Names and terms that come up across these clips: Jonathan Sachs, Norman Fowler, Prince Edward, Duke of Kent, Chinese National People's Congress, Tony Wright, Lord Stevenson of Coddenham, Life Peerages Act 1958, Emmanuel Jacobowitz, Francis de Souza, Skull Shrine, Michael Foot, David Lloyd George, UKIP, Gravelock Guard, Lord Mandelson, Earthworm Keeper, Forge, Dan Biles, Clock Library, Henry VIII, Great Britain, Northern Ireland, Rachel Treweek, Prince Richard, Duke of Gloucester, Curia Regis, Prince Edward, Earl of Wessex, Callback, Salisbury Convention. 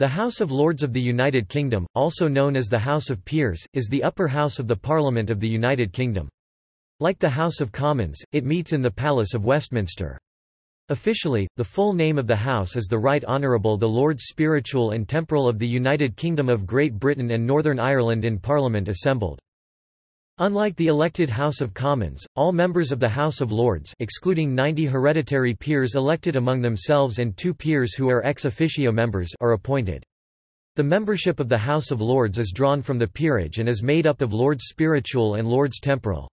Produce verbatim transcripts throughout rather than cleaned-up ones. The House of Lords of the United Kingdom, also known as the House of Peers, is the upper house of the Parliament of the United Kingdom. Like the House of Commons, it meets in the Palace of Westminster. Officially, the full name of the House is the Right Honourable the Lords Spiritual and Temporal of the United Kingdom of Great Britain and Northern Ireland in Parliament assembled. Unlike the elected House of Commons, all members of the House of Lords, excluding ninety hereditary peers elected among themselves and two peers who are ex officio members, are appointed. The membership of the House of Lords is drawn from the peerage and is made up of Lords Spiritual and Lords Temporal.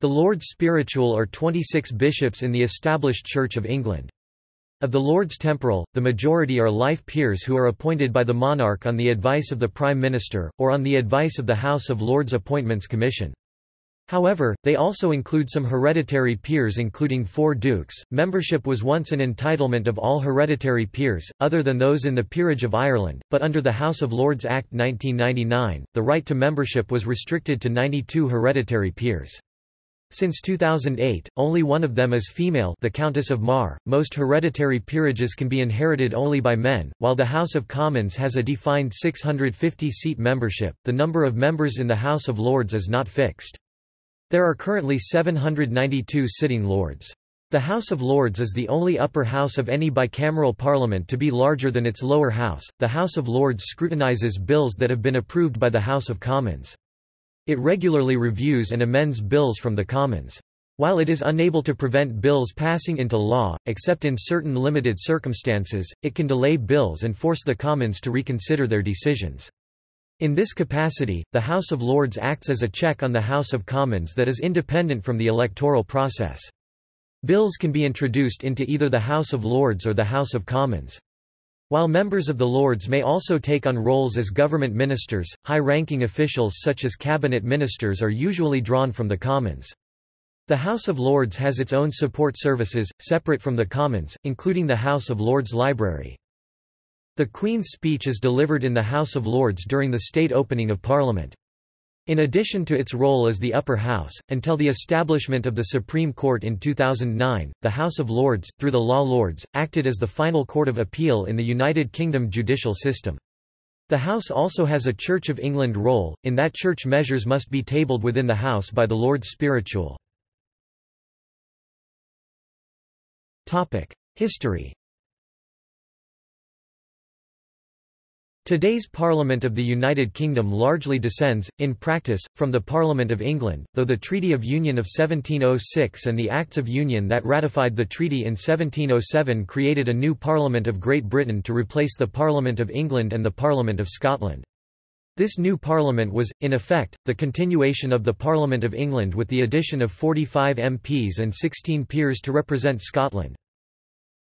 The Lords Spiritual are twenty-six bishops in the established Church of England. Of the Lords Temporal, the majority are life peers who are appointed by the monarch on the advice of the Prime Minister, or on the advice of the House of Lords Appointments Commission. However, they also include some hereditary peers, including four dukes. Membership was once an entitlement of all hereditary peers, other than those in the Peerage of Ireland, but under the House of Lords Act nineteen ninety-nine, the right to membership was restricted to ninety-two hereditary peers. Since two thousand eight, only one of them is female, the Countess of Mar. Most hereditary peerages can be inherited only by men, while the House of Commons has a defined six hundred fifty seat membership. The number of members in the House of Lords is not fixed. There are currently seven hundred ninety-two sitting lords. The House of Lords is the only upper house of any bicameral parliament to be larger than its lower house. The House of Lords scrutinises bills that have been approved by the House of Commons. It regularly reviews and amends bills from the Commons. While it is unable to prevent bills passing into law, except in certain limited circumstances, it can delay bills and force the Commons to reconsider their decisions. In this capacity, the House of Lords acts as a check on the House of Commons that is independent from the electoral process. Bills can be introduced into either the House of Lords or the House of Commons. While members of the Lords may also take on roles as government ministers, high-ranking officials such as cabinet ministers are usually drawn from the Commons. The House of Lords has its own support services, separate from the Commons, including the House of Lords Library. The Queen's speech is delivered in the House of Lords during the state opening of Parliament. In addition to its role as the upper house, until the establishment of the Supreme Court in two thousand nine, the House of Lords, through the Law Lords, acted as the final court of appeal in the United Kingdom judicial system. The House also has a Church of England role, in that Church measures must be tabled within the House by the Lords Spiritual. History. Today's Parliament of the United Kingdom largely descends, in practice, from the Parliament of England, though the Treaty of Union of seventeen oh six and the Acts of Union that ratified the treaty in seventeen oh seven created a new Parliament of Great Britain to replace the Parliament of England and the Parliament of Scotland. This new Parliament was, in effect, the continuation of the Parliament of England with the addition of forty-five M Ps and sixteen peers to represent Scotland.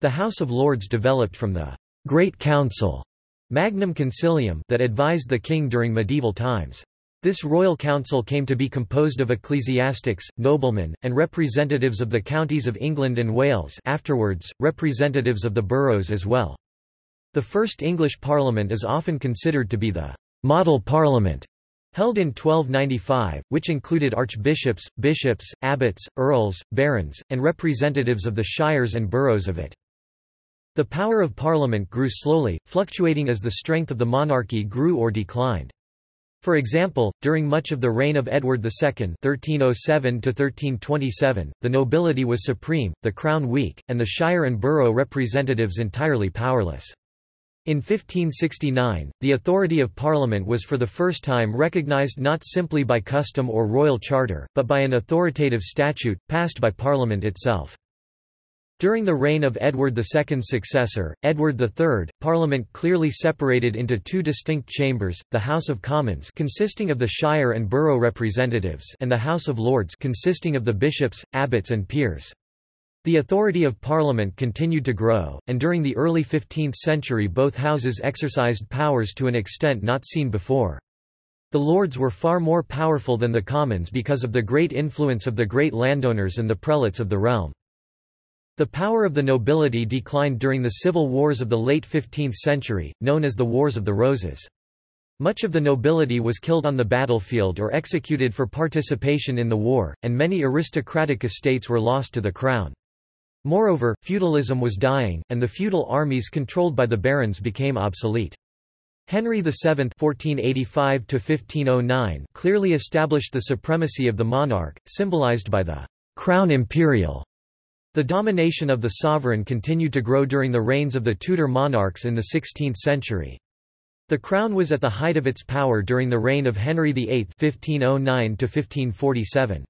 The House of Lords developed from the Great Council Magnum Concilium that advised the king during medieval times. This royal council came to be composed of ecclesiastics, noblemen, and representatives of the counties of England and Wales, afterwards, representatives of the boroughs as well. The first English Parliament is often considered to be the Model Parliament, held in twelve ninety-five, which included archbishops, bishops, abbots, earls, barons, and representatives of the shires and boroughs of it. The power of Parliament grew slowly, fluctuating as the strength of the monarchy grew or declined. For example, during much of the reign of Edward the Second (thirteen oh seven to thirteen twenty-seven), the nobility was supreme, the crown weak, and the shire and borough representatives entirely powerless. In fifteen sixty-nine, the authority of Parliament was for the first time recognised not simply by custom or royal charter, but by an authoritative statute, passed by Parliament itself. During the reign of Edward the Second's successor, Edward the Third, Parliament clearly separated into two distinct chambers, the House of Commons consisting of the shire and borough representatives and the House of Lords consisting of the bishops, abbots and peers. The authority of Parliament continued to grow, and during the early fifteenth century both houses exercised powers to an extent not seen before. The Lords were far more powerful than the Commons because of the great influence of the great landowners and the prelates of the realm. The power of the nobility declined during the civil wars of the late fifteenth century, known as the Wars of the Roses. Much of the nobility was killed on the battlefield or executed for participation in the war, and many aristocratic estates were lost to the crown. Moreover, feudalism was dying, and the feudal armies controlled by the barons became obsolete. Henry the seventh (fourteen eighty-five to fifteen oh nine) clearly established the supremacy of the monarch, symbolized by the Crown Imperial. The domination of the sovereign continued to grow during the reigns of the Tudor monarchs in the sixteenth century. The Crown was at the height of its power during the reign of Henry the eighth (fifteen oh nine to fifteen forty-seven).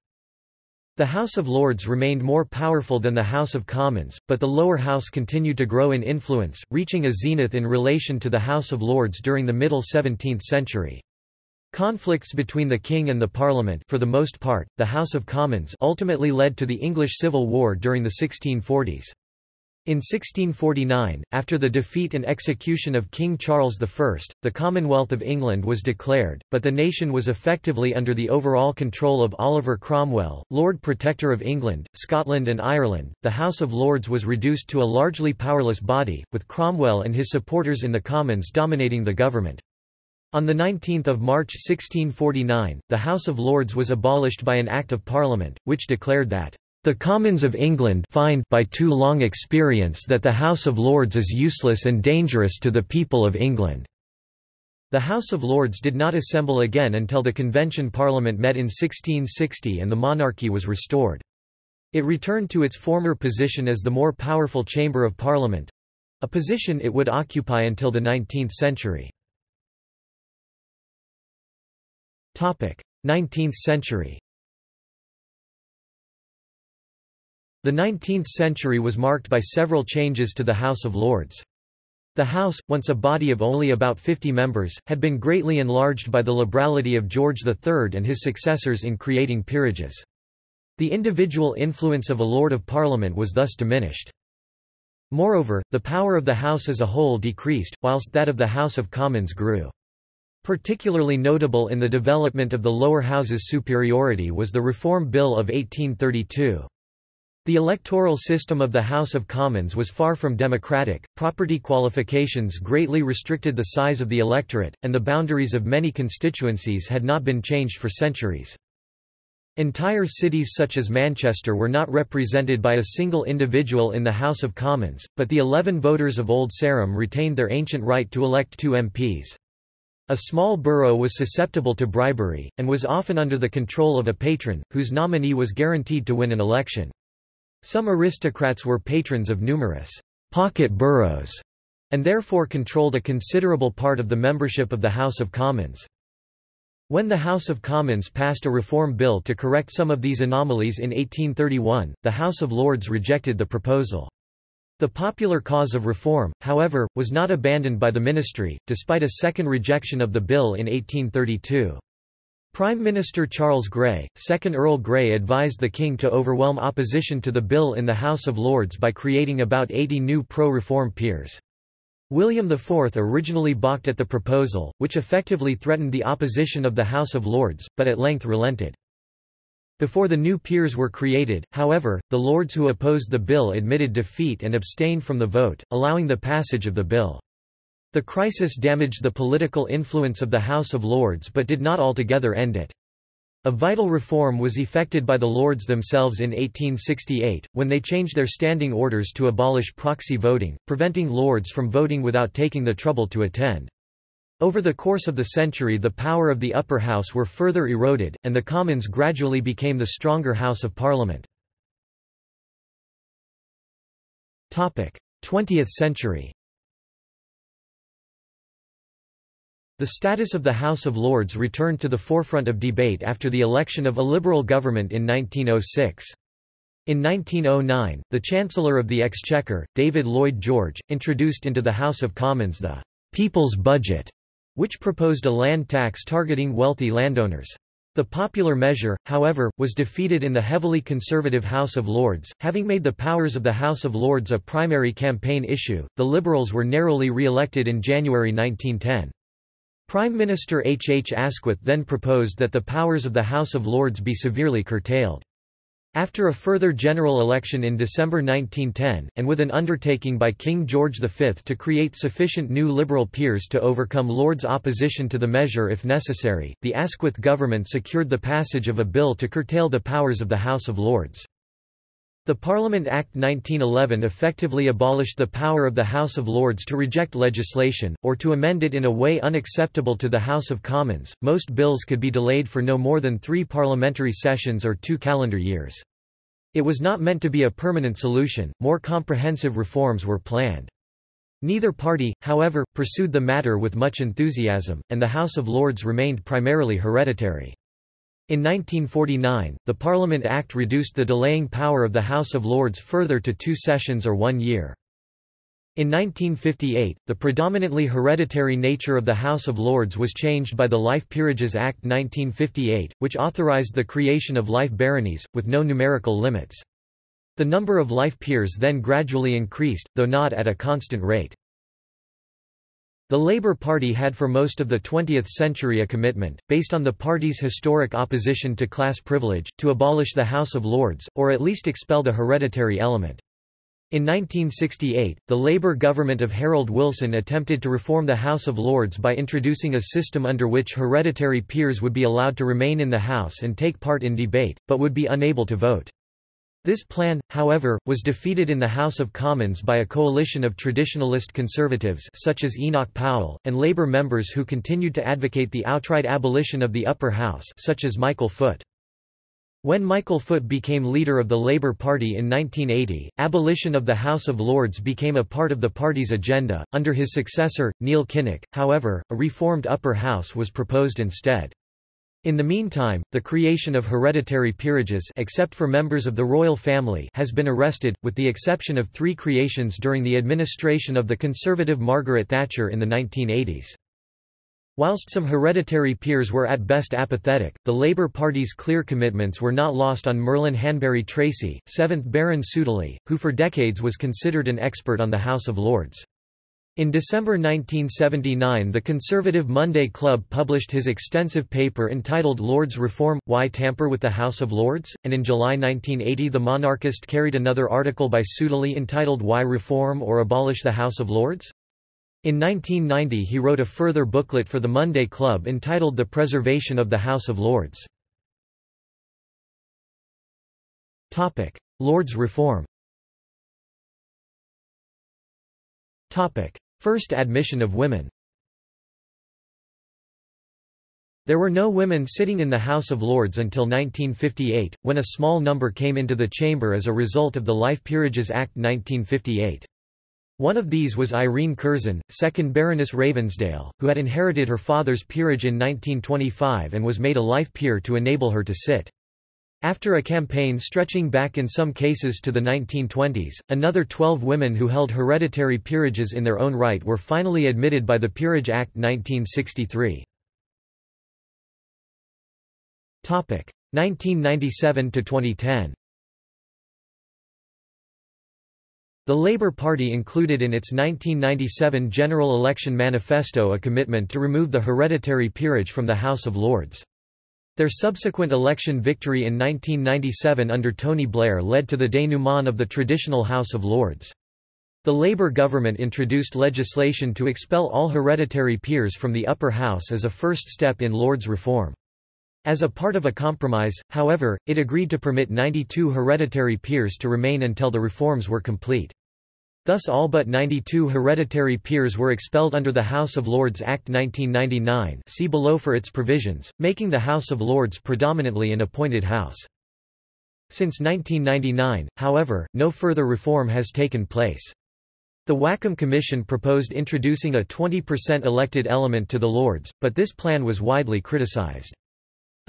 The House of Lords remained more powerful than the House of Commons, but the lower house continued to grow in influence, reaching a zenith in relation to the House of Lords during the middle seventeenth century. Conflicts between the King and the Parliament, for the most part, the House of Commons, ultimately led to the English Civil War during the sixteen forties. In sixteen forty-nine, after the defeat and execution of King Charles the First, the Commonwealth of England was declared, but the nation was effectively under the overall control of Oliver Cromwell, Lord Protector of England, Scotland and Ireland. The House of Lords was reduced to a largely powerless body, with Cromwell and his supporters in the Commons dominating the government. On the nineteenth of March sixteen forty-nine, the House of Lords was abolished by an Act of Parliament, which declared that the Commons of England find by too long experience that the House of Lords is useless and dangerous to the people of England. The House of Lords did not assemble again until the Convention Parliament met in sixteen sixty and the monarchy was restored. It returned to its former position as the more powerful Chamber of Parliament, a position it would occupy until the nineteenth century. Topic: nineteenth century. The nineteenth century was marked by several changes to the House of Lords. The House, once a body of only about fifty members, had been greatly enlarged by the liberality of George the Third and his successors in creating peerages. The individual influence of a Lord of Parliament was thus diminished. Moreover, the power of the House as a whole decreased, whilst that of the House of Commons grew. Particularly notable in the development of the lower house's superiority was the Reform Bill of eighteen thirty-two. The electoral system of the House of Commons was far from democratic, property qualifications greatly restricted the size of the electorate, and the boundaries of many constituencies had not been changed for centuries. Entire cities such as Manchester were not represented by a single individual in the House of Commons, but the eleven voters of Old Sarum retained their ancient right to elect two M Ps. A small borough was susceptible to bribery, and was often under the control of a patron, whose nominee was guaranteed to win an election. Some aristocrats were patrons of numerous pocket boroughs, and therefore controlled a considerable part of the membership of the House of Commons. When the House of Commons passed a reform bill to correct some of these anomalies in eighteen thirty-one, the House of Lords rejected the proposal. The popular cause of reform, however, was not abandoned by the ministry, despite a second rejection of the bill in eighteen thirty-two. Prime Minister Charles Grey, second Earl Grey, advised the King to overwhelm opposition to the bill in the House of Lords by creating about eighty new pro-reform peers. William the Fourth originally balked at the proposal, which effectively threatened the opposition of the House of Lords, but at length relented. Before the new peers were created, however, the Lords who opposed the bill admitted defeat and abstained from the vote, allowing the passage of the bill. The crisis damaged the political influence of the House of Lords but did not altogether end it. A vital reform was effected by the Lords themselves in eighteen sixty-eight, when they changed their standing orders to abolish proxy voting, preventing Lords from voting without taking the trouble to attend. Over the course of the century, the power of the upper house were further eroded, and the Commons gradually became the stronger House of Parliament. twentieth century. The status of the House of Lords returned to the forefront of debate after the election of a Liberal government in nineteen oh six. In nineteen oh nine, the Chancellor of the Exchequer, David Lloyd George, introduced into the House of Commons the People's Budget, which proposed a land tax targeting wealthy landowners. The popular measure, however, was defeated in the heavily conservative House of Lords. Having made the powers of the House of Lords a primary campaign issue, the Liberals were narrowly re-elected in January nineteen ten. Prime Minister H H Asquith then proposed that the powers of the House of Lords be severely curtailed. After a further general election in December nineteen ten, and with an undertaking by King George the Fifth to create sufficient new Liberal peers to overcome Lords' opposition to the measure if necessary, the Asquith government secured the passage of a bill to curtail the powers of the House of Lords. The Parliament Act nineteen eleven effectively abolished the power of the House of Lords to reject legislation, or to amend it in a way unacceptable to the House of Commons. Most bills could be delayed for no more than three parliamentary sessions or two calendar years. It was not meant to be a permanent solution, more comprehensive reforms were planned. Neither party, however, pursued the matter with much enthusiasm, and the House of Lords remained primarily hereditary. In nineteen forty-nine, the Parliament Act reduced the delaying power of the House of Lords further to two sessions or one year. In nineteen fifty-eight, the predominantly hereditary nature of the House of Lords was changed by the Life Peerages Act nineteen fifty-eight, which authorised the creation of life baronies, with no numerical limits. The number of life peers then gradually increased, though not at a constant rate. The Labour Party had for most of the twentieth century a commitment, based on the party's historic opposition to class privilege, to abolish the House of Lords, or at least expel the hereditary element. In nineteen sixty-eight, the Labour government of Harold Wilson attempted to reform the House of Lords by introducing a system under which hereditary peers would be allowed to remain in the House and take part in debate, but would be unable to vote. This plan, however, was defeated in the House of Commons by a coalition of traditionalist conservatives such as Enoch Powell, and Labour members who continued to advocate the outright abolition of the upper house such as Michael Foot. When Michael Foot became leader of the Labour Party in nineteen eighty, abolition of the House of Lords became a part of the party's agenda. Under his successor, Neil Kinnock, however, a reformed upper house was proposed instead. In the meantime, the creation of hereditary peerages except for members of the royal family has been arrested, with the exception of three creations during the administration of the conservative Margaret Thatcher in the nineteen eighties. Whilst some hereditary peers were at best apathetic, the Labour Party's clear commitments were not lost on Merlin Hanbury Tracy, seventh Baron Sudeley, who for decades was considered an expert on the House of Lords. In December nineteen seventy-nine, the conservative Monday Club published his extensive paper entitled Lords Reform – Why Tamper with the House of Lords?, and in July nineteen eighty the monarchist carried another article by Sudeley entitled Why Reform or Abolish the House of Lords? In nineteen ninety he wrote a further booklet for the Monday Club entitled The Preservation of the House of Lords. Topic: Lords Reform. Topic: First admission of women. There were no women sitting in the House of Lords until nineteen fifty-eight, when a small number came into the chamber as a result of the Life Peerages Act nineteen fifty-eight. One of these was Irene Curzon, second Baroness Ravensdale, who had inherited her father's peerage in nineteen twenty-five and was made a life peer to enable her to sit. After a campaign stretching back in some cases to the nineteen twenties, another twelve women who held hereditary peerages in their own right were finally admitted by the Peerage Act nineteen sixty-three. nineteen ninety-seven to twenty ten. The Labour Party included in its nineteen ninety-seven general election manifesto a commitment to remove the hereditary peerage from the House of Lords. Their subsequent election victory in nineteen ninety-seven under Tony Blair led to the denouement of the traditional House of Lords. The Labour government introduced legislation to expel all hereditary peers from the upper house as a first step in Lords reform. As a part of a compromise, however, it agreed to permit ninety-two hereditary peers to remain until the reforms were complete. Thus all but ninety-two hereditary peers were expelled under the House of Lords Act nineteen ninety-nine, see below for its provisions, making the House of Lords predominantly an appointed house. Since nineteen ninety-nine, however, no further reform has taken place. The Wackham Commission proposed introducing a twenty percent elected element to the Lords, but this plan was widely criticised.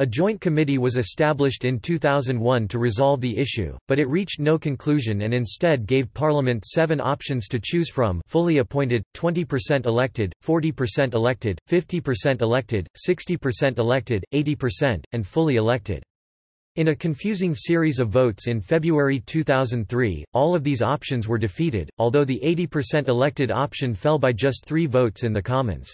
A joint committee was established in two thousand one to resolve the issue, but it reached no conclusion and instead gave Parliament seven options to choose from: fully appointed, twenty percent elected, forty percent elected, fifty percent elected, sixty percent elected, eighty percent, and fully elected. In a confusing series of votes in February two thousand three, all of these options were defeated, although the eighty percent elected option fell by just three votes in the Commons.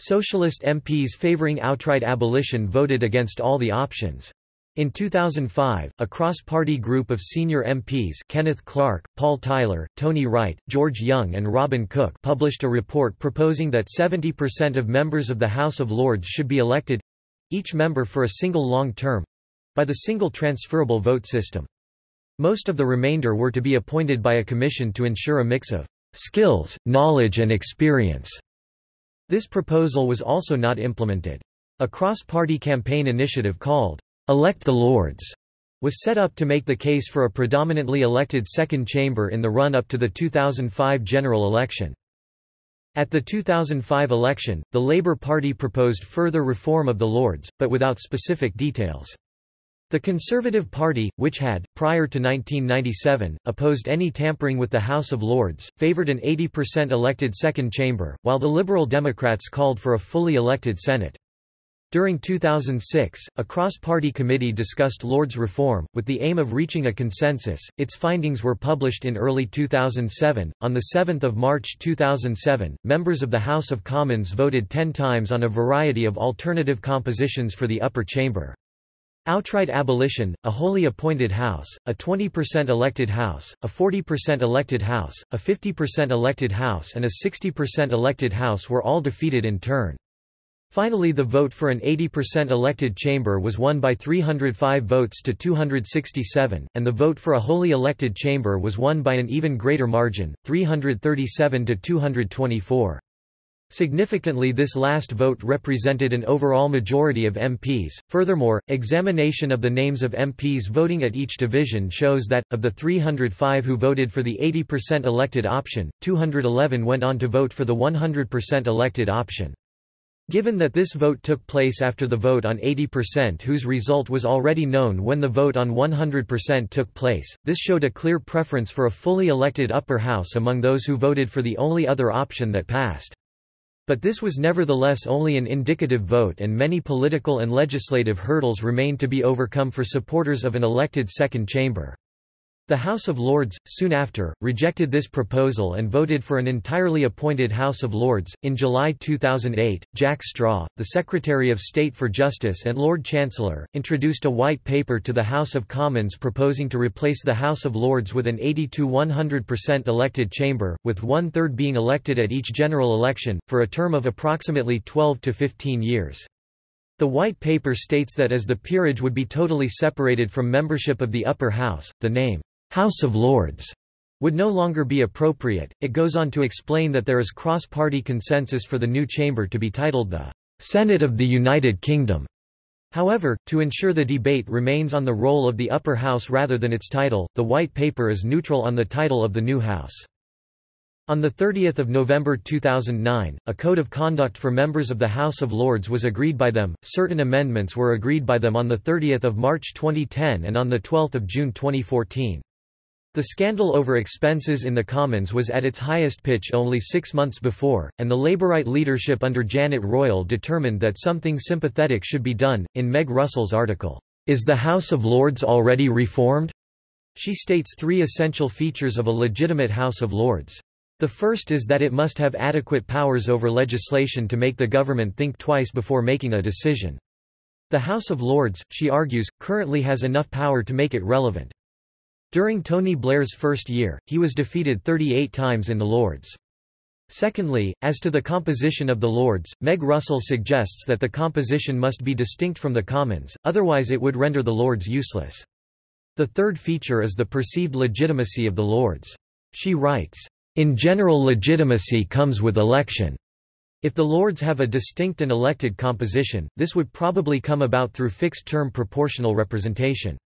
Socialist M Ps favouring outright abolition voted against all the options. In two thousand five, a cross-party group of senior M Ps Kenneth Clark, Paul Tyler, Tony Wright, George Young and Robin Cook published a report proposing that seventy percent of members of the House of Lords should be elected—each member for a single long term—by the single transferable vote system. Most of the remainder were to be appointed by a commission to ensure a mix of skills, knowledge and experience. This proposal was also not implemented. A cross-party campaign initiative called Elect the Lords was set up to make the case for a predominantly elected second chamber in the run-up to the two thousand five general election. At the two thousand five election, the Labour Party proposed further reform of the Lords, but without specific details. The Conservative Party, which had, prior to nineteen ninety-seven, opposed any tampering with the House of Lords, favoured an eighty percent elected second chamber, while the Liberal Democrats called for a fully elected Senate. During two thousand six, a cross-party committee discussed Lords reform, with the aim of reaching a consensus. Its findings were published in early two thousand seven. On the seventh of March two thousand seven, members of the House of Commons voted ten times on a variety of alternative compositions for the upper chamber. Outright abolition, a wholly appointed house, a twenty percent elected house, a forty percent elected house, a fifty percent elected house and a sixty percent elected house were all defeated in turn. Finally, the vote for an eighty percent elected chamber was won by three hundred five votes to two hundred sixty-seven, and the vote for a wholly elected chamber was won by an even greater margin, three hundred thirty-seven to two hundred twenty-four. Significantly, this last vote represented an overall majority of M Ps. Furthermore, examination of the names of M Ps voting at each division shows that, of the three hundred five who voted for the eighty percent elected option, two hundred eleven went on to vote for the one hundred percent elected option. Given that this vote took place after the vote on eighty percent, whose result was already known when the vote on one hundred percent took place, this showed a clear preference for a fully elected upper house among those who voted for the only other option that passed. But this was nevertheless only an indicative vote, and many political and legislative hurdles remained to be overcome for supporters of an elected second chamber. The House of Lords, soon after, rejected this proposal and voted for an entirely appointed House of Lords. In July two thousand eight, Jack Straw, the Secretary of State for Justice and Lord Chancellor, introduced a white paper to the House of Commons proposing to replace the House of Lords with an eighty to one hundred percent elected chamber, with one-third being elected at each general election, for a term of approximately twelve to fifteen years. The white paper states that as the peerage would be totally separated from membership of the upper house, the name House of Lords would no longer be appropriate. It goes on to explain that there is cross-party consensus for the new chamber to be titled the Senate of the United Kingdom. However, to ensure the debate remains on the role of the upper house rather than its title, the white paper is neutral on the title of the new house. On the thirtieth of November two thousand nine, a code of conduct for members of the House of Lords was agreed by them. Certain amendments were agreed by them on the thirtieth of March twenty ten and on the twelfth of June twenty fourteen. The scandal over expenses in the Commons was at its highest pitch only six months before, and the Labourite leadership under Janet Royal determined that something sympathetic should be done. In Meg Russell's article, "Is the House of Lords Already Reformed?" she states three essential features of a legitimate House of Lords. The first is that it must have adequate powers over legislation to make the government think twice before making a decision. The House of Lords, she argues, currently has enough power to make it relevant. During Tony Blair's first year, he was defeated thirty-eight times in the Lords. Secondly, as to the composition of the Lords, Meg Russell suggests that the composition must be distinct from the Commons, otherwise it would render the Lords useless. The third feature is the perceived legitimacy of the Lords. She writes, "In general, legitimacy comes with election. If the Lords have a distinct and elected composition, this would probably come about through fixed-term proportional representation.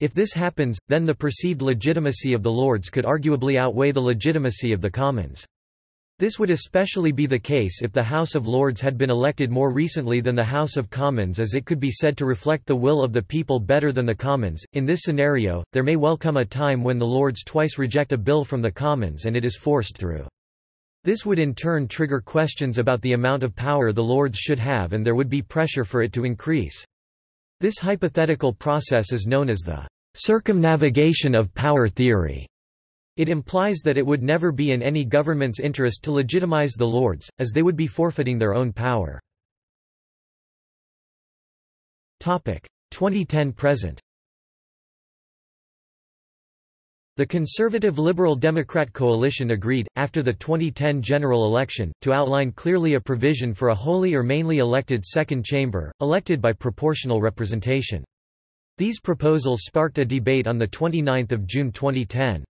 If this happens, then the perceived legitimacy of the Lords could arguably outweigh the legitimacy of the Commons. This would especially be the case if the House of Lords had been elected more recently than the House of Commons, as it could be said to reflect the will of the people better than the Commons. In this scenario, there may well come a time when the Lords twice reject a bill from the Commons and it is forced through. This would in turn trigger questions about the amount of power the Lords should have, and there would be pressure for it to increase. This hypothetical process is known as the circumnavigation of power theory. It implies that it would never be in any government's interest to legitimize the Lords, as they would be forfeiting their own power." twenty ten to present. The Conservative Liberal Democrat coalition agreed, after the twenty ten general election, to outline clearly a provision for a wholly or mainly elected second chamber, elected by proportional representation. These proposals sparked a debate on the twenty-ninth of June twenty ten.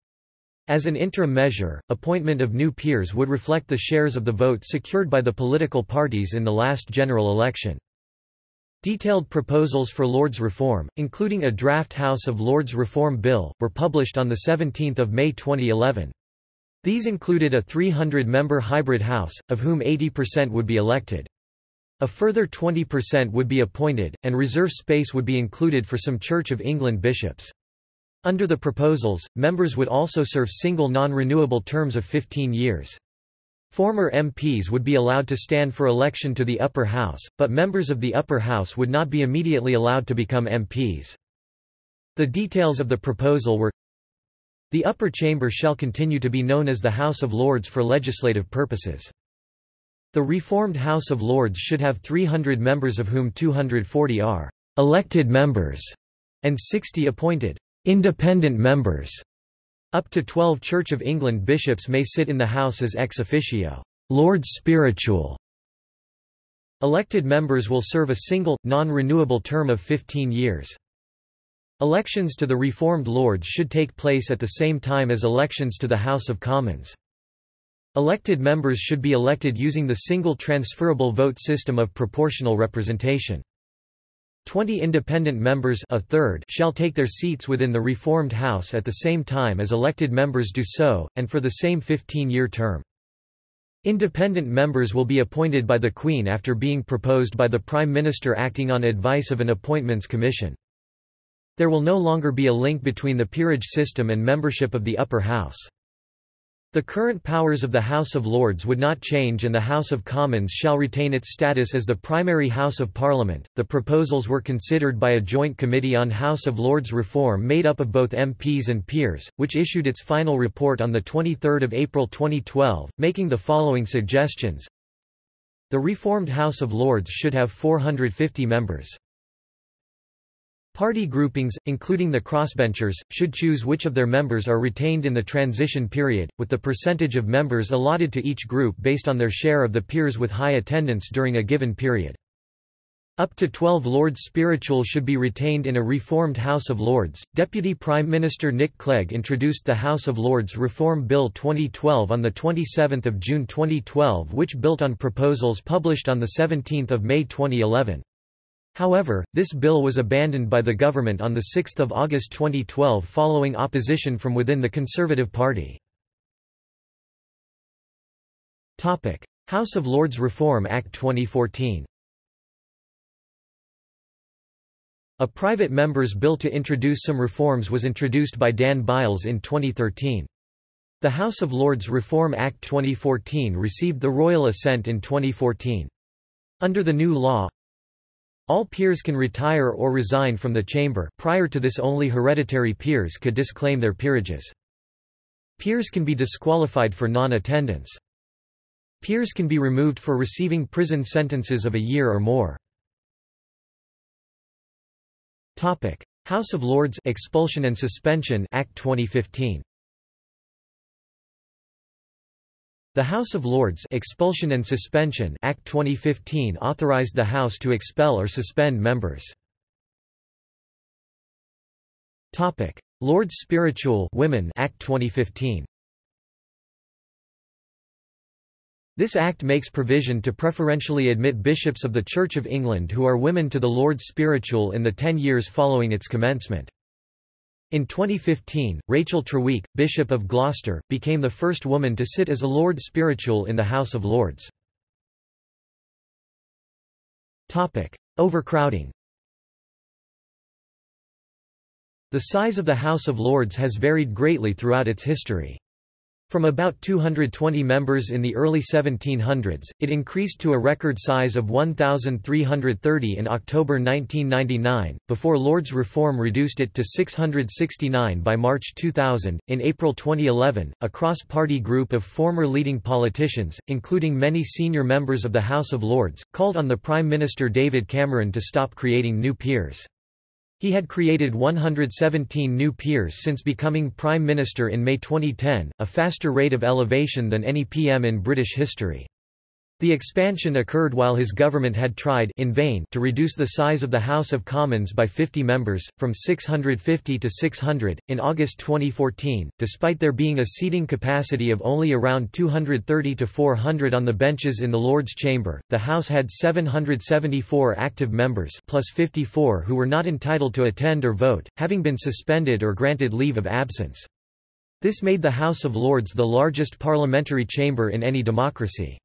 As an interim measure, appointment of new peers would reflect the shares of the vote secured by the political parties in the last general election. Detailed proposals for Lords reform, including a draft House of Lords Reform Bill, were published on the seventeenth of May twenty eleven. These included a three hundred member hybrid House, of whom eighty percent would be elected. A further twenty percent would be appointed, and reserve space would be included for some Church of England bishops. Under the proposals, members would also serve single non-renewable terms of fifteen years. Former M Ps would be allowed to stand for election to the Upper House, but members of the Upper House would not be immediately allowed to become M Ps. The details of the proposal were: the Upper Chamber shall continue to be known as the House of Lords for legislative purposes. The reformed House of Lords should have three hundred members, of whom two hundred forty are elected members and sixty appointed independent members. Up to twelve Church of England bishops may sit in the House as ex officio Lords Spiritual. Elected members will serve a single, non-renewable term of fifteen years. Elections to the Reformed Lords should take place at the same time as elections to the House of Commons. Elected members should be elected using the single transferable vote system of proportional representation. Twenty independent members, a third, shall take their seats within the reformed House at the same time as elected members do so, and for the same fifteen-year term. Independent members will be appointed by the Queen after being proposed by the Prime Minister, acting on advice of an appointments commission. There will no longer be a link between the peerage system and membership of the Upper House. The current powers of the House of Lords would not change, and the House of Commons shall retain its status as the primary House of Parliament. The proposals were considered by a joint committee on House of Lords reform made up of both M Ps and peers, which issued its final report on the twenty-third of April twenty twelve, making the following suggestions: the reformed House of Lords should have four hundred fifty members. Party groupings, including the crossbenchers, should choose which of their members are retained in the transition period, with the percentage of members allotted to each group based on their share of the peers with high attendance during a given period. Up to twelve Lords Spiritual should be retained in a reformed House of Lords. Deputy Prime Minister Nick Clegg introduced the House of Lords Reform Bill twenty twelve on the twenty-seventh of June twenty twelve, which built on proposals published on the seventeenth of May twenty eleven. However, this bill was abandoned by the government on the sixth of August twenty twelve following opposition from within the Conservative Party. Topic: House of Lords Reform Act twenty fourteen. A private member's bill to introduce some reforms was introduced by Dan Biles in twenty thirteen. The House of Lords Reform Act twenty fourteen received the royal assent in twenty fourteen. Under the new law, all peers can retire or resign from the chamber. Prior to this, only hereditary peers could disclaim their peerages. Peers can be disqualified for non-attendance. Peers can be removed for receiving prison sentences of a year or more. Topic: House of Lords Expulsion and Suspension Act twenty fifteen. The House of Lords Expulsion and Suspension Act twenty fifteen authorized the House to expel or suspend members. Topic: Lords Spiritual Women Act twenty fifteen. This act makes provision to preferentially admit bishops of the Church of England who are women to the Lords Spiritual in the ten years following its commencement. In twenty fifteen, Rachel Treweek, Bishop of Gloucester, became the first woman to sit as a Lord Spiritual in the House of Lords. Topic: Overcrowding. The size of the House of Lords has varied greatly throughout its history. From about two hundred twenty members in the early seventeen hundreds, it increased to a record size of one thousand three hundred thirty in October nineteen ninety-nine, before Lords reform reduced it to six hundred sixty-nine by March two thousand. In April twenty eleven, a cross-party group of former leading politicians, including many senior members of the House of Lords, called on the Prime Minister David Cameron to stop creating new peers. He had created one hundred seventeen new peers since becoming Prime Minister in May twenty ten, a faster rate of elevation than any P M in British history. The expansion occurred while his government had tried in vain to reduce the size of the House of Commons by fifty members, from six hundred fifty to six hundred. In August twenty fourteen, despite there being a seating capacity of only around two hundred thirty to four hundred on the benches in the Lords' Chamber, the House had seven hundred seventy-four active members plus fifty-four who were not entitled to attend or vote, having been suspended or granted leave of absence. This made the House of Lords the largest parliamentary chamber in any democracy.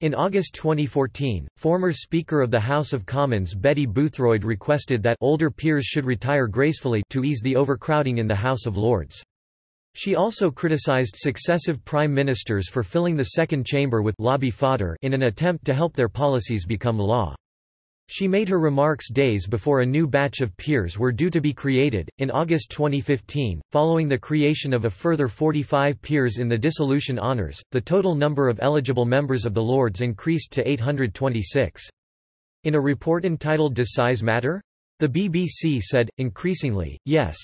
In August twenty fourteen, former Speaker of the House of Commons Betty Boothroyd requested that older peers should retire gracefully to ease the overcrowding in the House of Lords. She also criticised successive prime ministers for filling the second chamber with lobby fodder in an attempt to help their policies become law. She made her remarks days before a new batch of peers were due to be created. In August twenty fifteen, following the creation of a further forty-five peers in the dissolution honours, the total number of eligible members of the Lords increased to eight hundred twenty-six. In a report entitled Does Size Matter? The B B C said, increasingly, yes.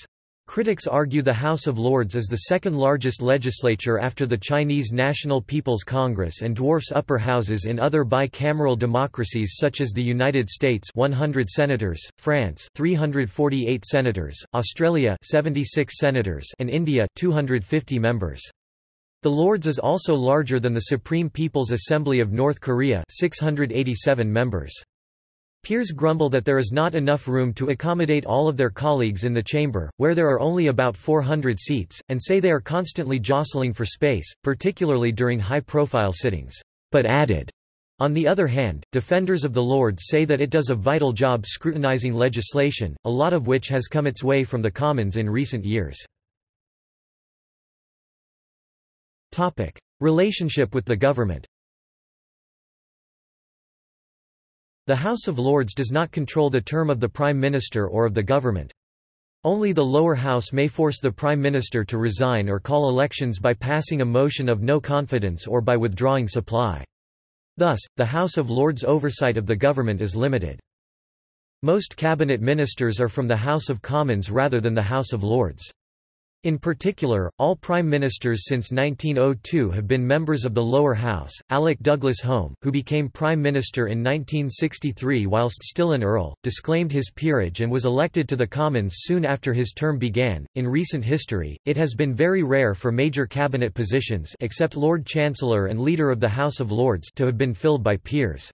Critics argue the House of Lords is the second largest legislature after the Chinese National People's Congress and dwarfs upper houses in other bicameral democracies such as the United States one hundred senators, France three hundred forty-eight senators, Australia seventy-six senators and India two hundred fifty members. The Lords is also larger than the Supreme People's Assembly of North Korea six hundred eighty-seven members. Peers grumble that there is not enough room to accommodate all of their colleagues in the chamber, where there are only about four hundred seats, and say they are constantly jostling for space, particularly during high-profile sittings. But added, on the other hand, defenders of the Lords say that it does a vital job scrutinizing legislation, a lot of which has come its way from the Commons in recent years. Topic: Relationship with the government. The House of Lords does not control the term of the Prime Minister or of the government. Only the lower house may force the Prime Minister to resign or call elections by passing a motion of no confidence or by withdrawing supply. Thus, the House of Lords' oversight of the government is limited. Most cabinet ministers are from the House of Commons rather than the House of Lords. In particular, all prime ministers since nineteen oh two have been members of the lower house. Alec Douglas Home, who became prime minister in nineteen sixty-three whilst still an earl, disclaimed his peerage and was elected to the Commons soon after his term began. In recent history, it has been very rare for major cabinet positions, except Lord Chancellor and Leader of the House of Lords, to have been filled by peers.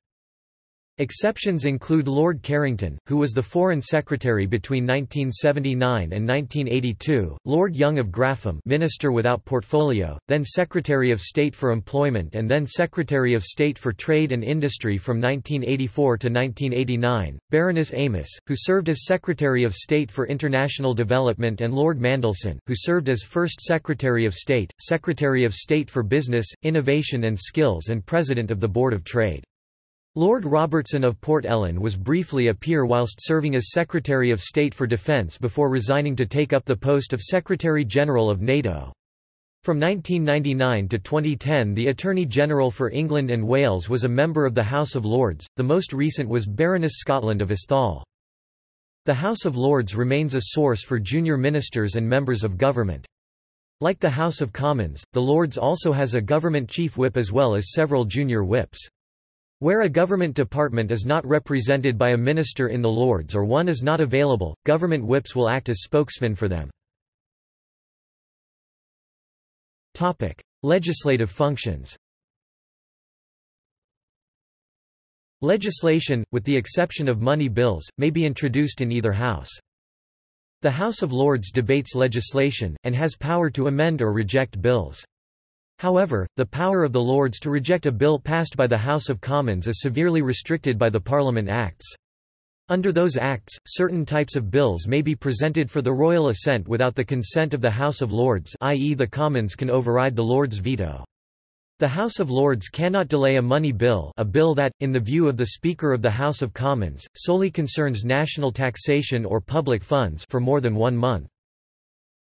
Exceptions include Lord Carrington, who was the Foreign Secretary between nineteen seventy-nine and nineteen eighty-two, Lord Young of Graffham, Minister without portfolio, then Secretary of State for Employment and then Secretary of State for Trade and Industry from nineteen eighty-four to nineteen eighty-nine, Baroness Amos, who served as Secretary of State for International Development and Lord Mandelson, who served as First Secretary of State, Secretary of State for Business, Innovation and Skills and President of the Board of Trade. Lord Robertson of Port Ellen was briefly a peer whilst serving as Secretary of State for Defence before resigning to take up the post of Secretary-General of NATO. From nineteen ninety-nine to twenty ten, the Attorney-General for England and Wales was a member of the House of Lords, the most recent was Baroness Scotland of Isthal. The House of Lords remains a source for junior ministers and members of government. Like the House of Commons, the Lords also has a government chief whip as well as several junior whips. Where a government department is not represented by a minister in the Lords or one is not available, government whips will act as spokesmen for them. Topic: Legislative functions. Legislation, with the exception of money bills, may be introduced in either house. The House of Lords debates legislation, and has power to amend or reject bills. However, the power of the Lords to reject a bill passed by the House of Commons is severely restricted by the Parliament Acts. Under those acts, certain types of bills may be presented for the royal assent without the consent of the House of Lords, that is the Commons can override the Lords' veto. The House of Lords cannot delay a money bill, a bill that, in the view of the Speaker of the House of Commons, solely concerns national taxation or public funds, for more than one month.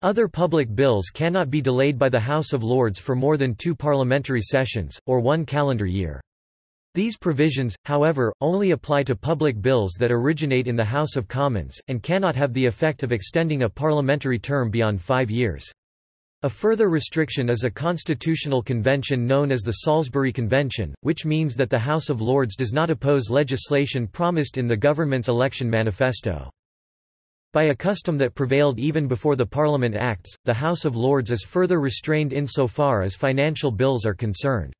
Other public bills cannot be delayed by the House of Lords for more than two parliamentary sessions, or one calendar year. These provisions, however, only apply to public bills that originate in the House of Commons, and cannot have the effect of extending a parliamentary term beyond five years. A further restriction is a constitutional convention known as the Salisbury Convention, which means that the House of Lords does not oppose legislation promised in the government's election manifesto. By a custom that prevailed even before the Parliament Acts, the House of Lords is further restrained insofar as financial bills are concerned.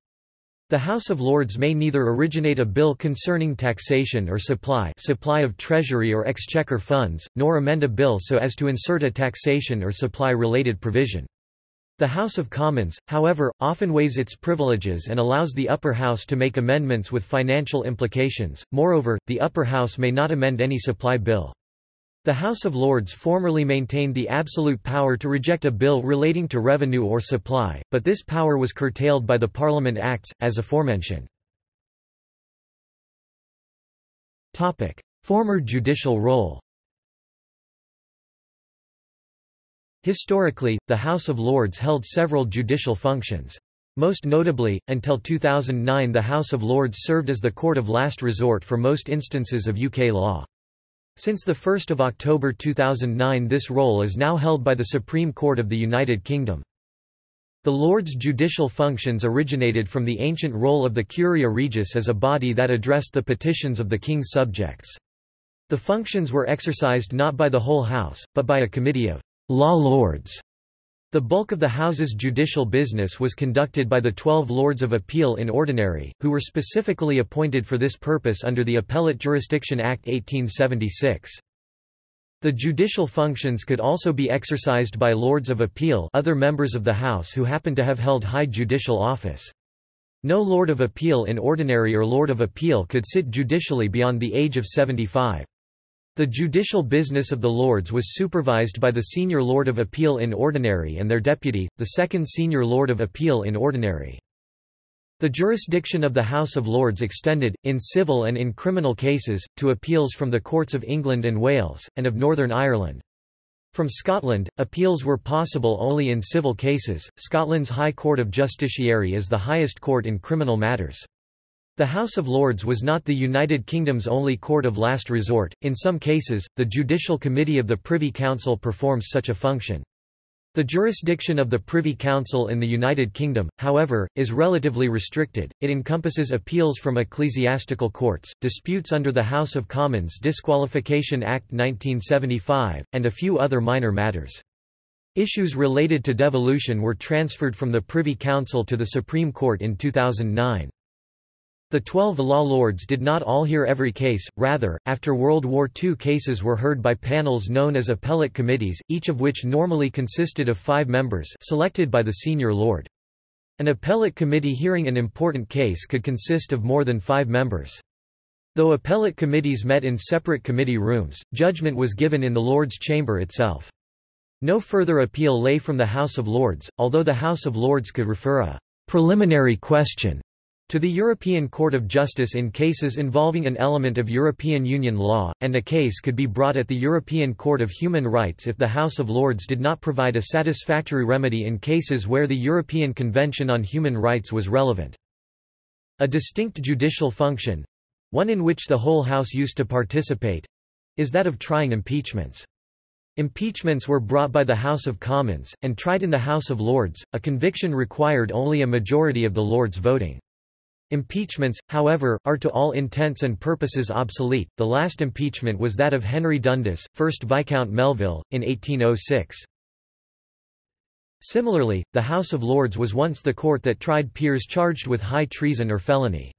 The House of Lords may neither originate a bill concerning taxation or supply, supply of Treasury or Exchequer funds, nor amend a bill so as to insert a taxation or supply-related provision. The House of Commons, however, often waives its privileges and allows the upper house to make amendments with financial implications. Moreover, the upper house may not amend any supply bill. The House of Lords formerly maintained the absolute power to reject a bill relating to revenue or supply, but this power was curtailed by the Parliament Acts, as aforementioned. Topic: Former judicial role. Historically, the House of Lords held several judicial functions. Most notably, until two thousand nine, the House of Lords served as the court of last resort for most instances of U K law. Since the first of October two thousand nine, this role is now held by the Supreme Court of the United Kingdom. The Lords' judicial functions originated from the ancient role of the Curia Regis as a body that addressed the petitions of the King's subjects. The functions were exercised not by the whole House, but by a committee of «law lords». The bulk of the House's judicial business was conducted by the twelve Lords of Appeal in Ordinary, who were specifically appointed for this purpose under the Appellate Jurisdiction Act eighteen seventy-six. The judicial functions could also be exercised by Lords of Appeal, other members of the House who happened to have held high judicial office. No Lord of Appeal in Ordinary or Lord of Appeal could sit judicially beyond the age of seventy-five. The judicial business of the Lords was supervised by the Senior Lord of Appeal in Ordinary and their deputy, the second Senior Lord of Appeal in Ordinary. The jurisdiction of the House of Lords extended, in civil and in criminal cases, to appeals from the courts of England and Wales, and of Northern Ireland. From Scotland, appeals were possible only in civil cases. Scotland's High Court of Justiciary is the highest court in criminal matters. The House of Lords was not the United Kingdom's only court of last resort. In some cases, the Judicial Committee of the Privy Council performs such a function. The jurisdiction of the Privy Council in the United Kingdom, however, is relatively restricted. It encompasses appeals from ecclesiastical courts, disputes under the House of Commons Disqualification Act nineteen seventy-five, and a few other minor matters. Issues related to devolution were transferred from the Privy Council to the Supreme Court in two thousand nine. The twelve law lords did not all hear every case, rather, after World War Two cases were heard by panels known as appellate committees, each of which normally consisted of five members selected by the senior lord. An appellate committee hearing an important case could consist of more than five members. Though appellate committees met in separate committee rooms, judgment was given in the Lords' chamber itself. No further appeal lay from the House of Lords, although the House of Lords could refer a preliminary question to the European Court of Justice in cases involving an element of European Union law, and a case could be brought at the European Court of Human Rights if the House of Lords did not provide a satisfactory remedy in cases where the European Convention on Human Rights was relevant. A distinct judicial function—one in which the whole House used to participate—is that of trying impeachments. Impeachments were brought by the House of Commons, and tried in the House of Lords. A conviction required only a majority of the Lords voting. Impeachments, however, are to all intents and purposes obsolete. The last impeachment was that of Henry Dundas, first Viscount Melville, in eighteen oh six. Similarly, the House of Lords was once the court that tried peers charged with high treason or felony.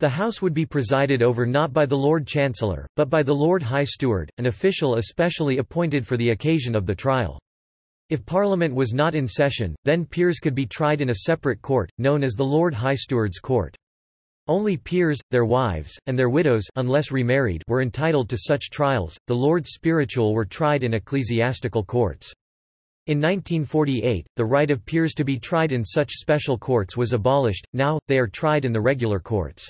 The House would be presided over not by the Lord Chancellor, but by the Lord High Steward, an official especially appointed for the occasion of the trial. If Parliament was not in session, then peers could be tried in a separate court, known as the Lord High Steward's Court. Only peers, their wives, and their widows, unless remarried, were entitled to such trials. The Lords Spiritual were tried in ecclesiastical courts. In nineteen forty-eight, the right of peers to be tried in such special courts was abolished. Now, they are tried in the regular courts.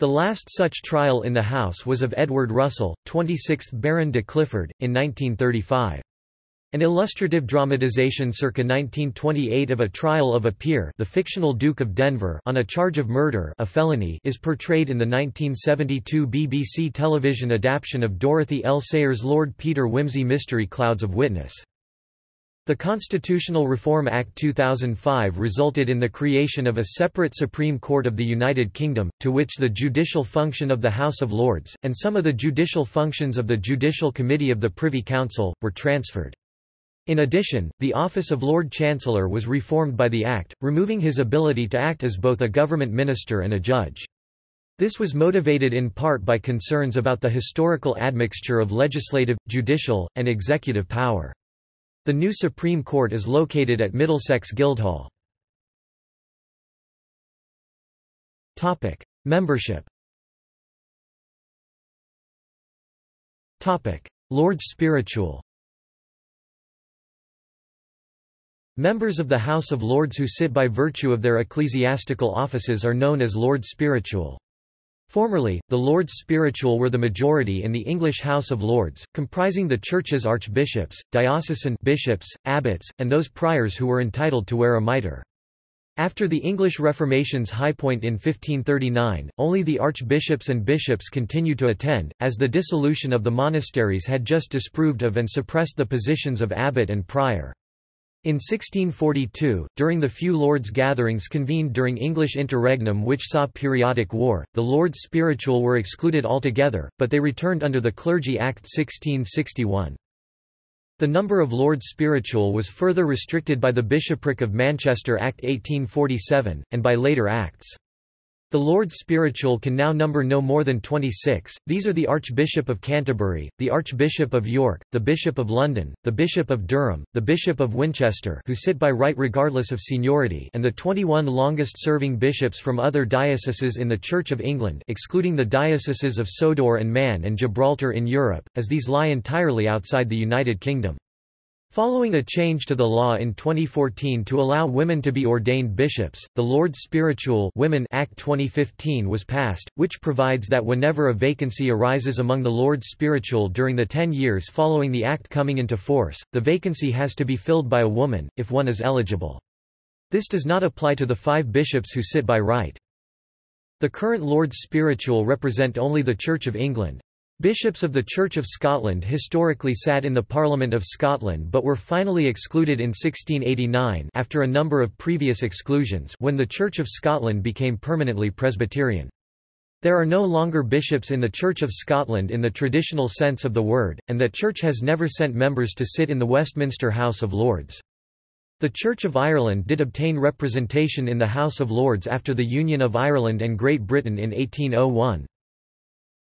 The last such trial in the House was of Edward Russell, twenty-sixth Baron de Clifford, in nineteen thirty-five. An illustrative dramatization circa nineteen twenty-eight of a trial of a peer, the fictional Duke of Denver, on a charge of murder, a felony, is portrayed in the nineteen seventy-two B B C television adaptation of Dorothy L. Sayers' Lord Peter Wimsey mystery Clouds of Witness. The Constitutional Reform Act two thousand five resulted in the creation of a separate Supreme Court of the United Kingdom, to which the judicial function of the House of Lords, and some of the judicial functions of the Judicial Committee of the Privy Council, were transferred. In addition, the office of Lord Chancellor was reformed by the Act, removing his ability to act as both a government minister and a judge. This was motivated in part by concerns about the historical admixture of legislative, judicial, and executive power. The new Supreme Court is located at Middlesex Guildhall. Topic: Membership. Topic: Lords Spiritual. Members of the House of Lords who sit by virtue of their ecclesiastical offices are known as Lords Spiritual. Formerly, the Lords Spiritual were the majority in the English House of Lords, comprising the Church's archbishops, diocesan bishops, abbots, and those priors who were entitled to wear a mitre. After the English Reformation's high point in fifteen thirty-nine, only the archbishops and bishops continued to attend, as the dissolution of the monasteries had just disproved of and suppressed the positions of abbot and prior. In sixteen forty-two, during the few Lords' gatherings convened during English interregnum which saw periodic war, the Lords Spiritual were excluded altogether, but they returned under the Clergy Act sixteen sixty-one. The number of Lords Spiritual was further restricted by the Bishopric of Manchester Act eighteen forty-seven, and by later acts. The Lords Spiritual can now number no more than twenty-six, these are the Archbishop of Canterbury, the Archbishop of York, the Bishop of London, the Bishop of Durham, the Bishop of Winchester, who sit by right regardless of seniority, and the twenty-one longest-serving bishops from other dioceses in the Church of England excluding the dioceses of Sodor and Man and Gibraltar in Europe, as these lie entirely outside the United Kingdom. Following a change to the law in twenty fourteen to allow women to be ordained bishops, the Lords Spiritual Women Act twenty fifteen was passed, which provides that whenever a vacancy arises among the Lords Spiritual during the ten years following the Act coming into force, the vacancy has to be filled by a woman, if one is eligible. This does not apply to the five bishops who sit by right. The current Lords Spiritual represent only the Church of England. Bishops of the Church of Scotland historically sat in the Parliament of Scotland but were finally excluded in sixteen eighty-nine after a number of previous exclusions when the Church of Scotland became permanently Presbyterian. There are no longer bishops in the Church of Scotland in the traditional sense of the word, and that Church has never sent members to sit in the Westminster House of Lords. The Church of Ireland did obtain representation in the House of Lords after the Union of Ireland and Great Britain in eighteen oh one.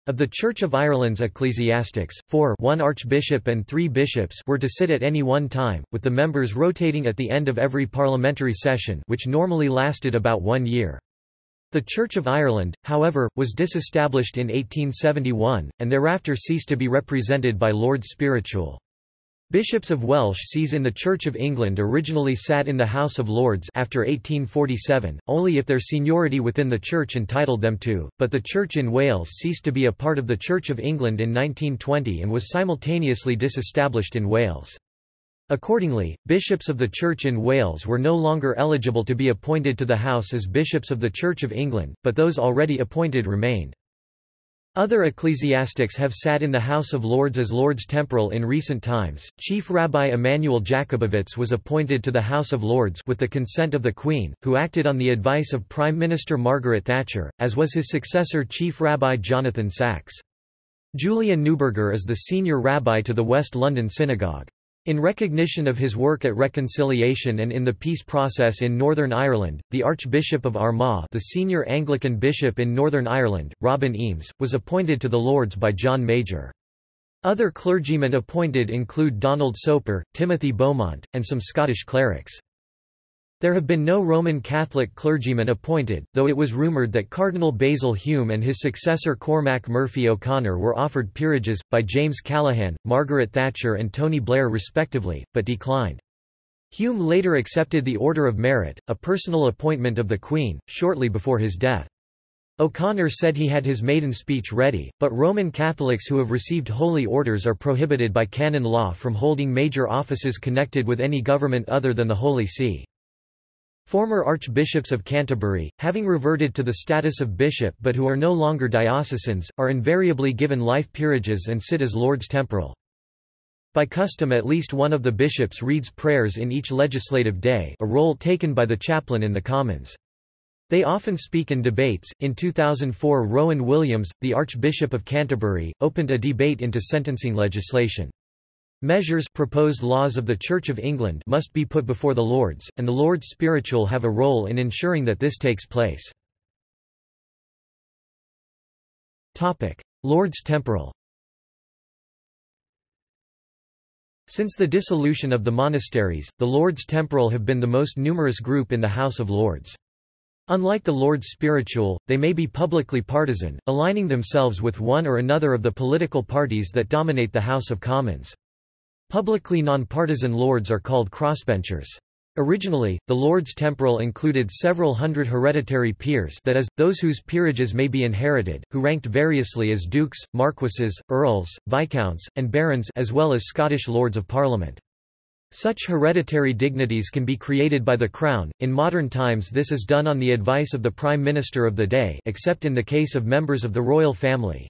Of the Church of Ireland's ecclesiastics, four one archbishop and three bishops were to sit at any one time, with the members rotating at the end of every parliamentary session which normally lasted about one year. The Church of Ireland, however, was disestablished in eighteen seventy-one, and thereafter ceased to be represented by Lords Spiritual. Bishops of Welsh sees in the Church of England originally sat in the House of Lords after eighteen forty-seven, only if their seniority within the Church entitled them to, but the Church in Wales ceased to be a part of the Church of England in nineteen twenty and was simultaneously disestablished in Wales. Accordingly, bishops of the Church in Wales were no longer eligible to be appointed to the House as bishops of the Church of England, but those already appointed remained. Other ecclesiastics have sat in the House of Lords as Lords Temporal in recent times. Chief Rabbi Emmanuel Jacobowitz was appointed to the House of Lords with the consent of the Queen, who acted on the advice of Prime Minister Margaret Thatcher, as was his successor Chief Rabbi Jonathan Sachs. Julian Neuberger is the senior rabbi to the West London Synagogue. In recognition of his work at reconciliation and in the peace process in Northern Ireland, the Archbishop of Armagh, the senior Anglican bishop in Northern Ireland, Robin Eames, was appointed to the Lords by John Major. Other clergymen appointed include Donald Soper, Timothy Beaumont, and some Scottish clerics. There have been no Roman Catholic clergymen appointed, though it was rumoured that Cardinal Basil Hume and his successor Cormac Murphy O'Connor were offered peerages, by James Callaghan, Margaret Thatcher and Tony Blair respectively, but declined. Hume later accepted the Order of Merit, a personal appointment of the Queen, shortly before his death. O'Connor said he had his maiden speech ready, but Roman Catholics who have received holy orders are prohibited by canon law from holding major offices connected with any government other than the Holy See. Former archbishops of Canterbury, having reverted to the status of bishop but who are no longer diocesans, are invariably given life peerages and sit as lords temporal. By custom, at least one of the bishops reads prayers in each legislative day, a role taken by the chaplain in the Commons. They often speak in debates. In two thousand four, Rowan Williams, the Archbishop of Canterbury, opened a debate into sentencing legislation. Measures proposed laws of the Church of England must be put before the Lords, and the Lords Spiritual have a role in ensuring that this takes place. Topic: Lords Temporal. Since the dissolution of the monasteries, the Lords Temporal have been the most numerous group in the House of Lords. Unlike the Lords Spiritual, they may be publicly partisan, aligning themselves with one or another of the political parties that dominate the House of Commons. Publicly non-partisan Lords are called crossbenchers. Originally, the Lords Temporal included several hundred hereditary peers, that is, those whose peerages may be inherited, who ranked variously as dukes, marquises, earls, viscounts, and barons, as well as Scottish Lords of Parliament. Such hereditary dignities can be created by the Crown. In modern times, this is done on the advice of the Prime Minister of the day, except in the case of members of the royal family.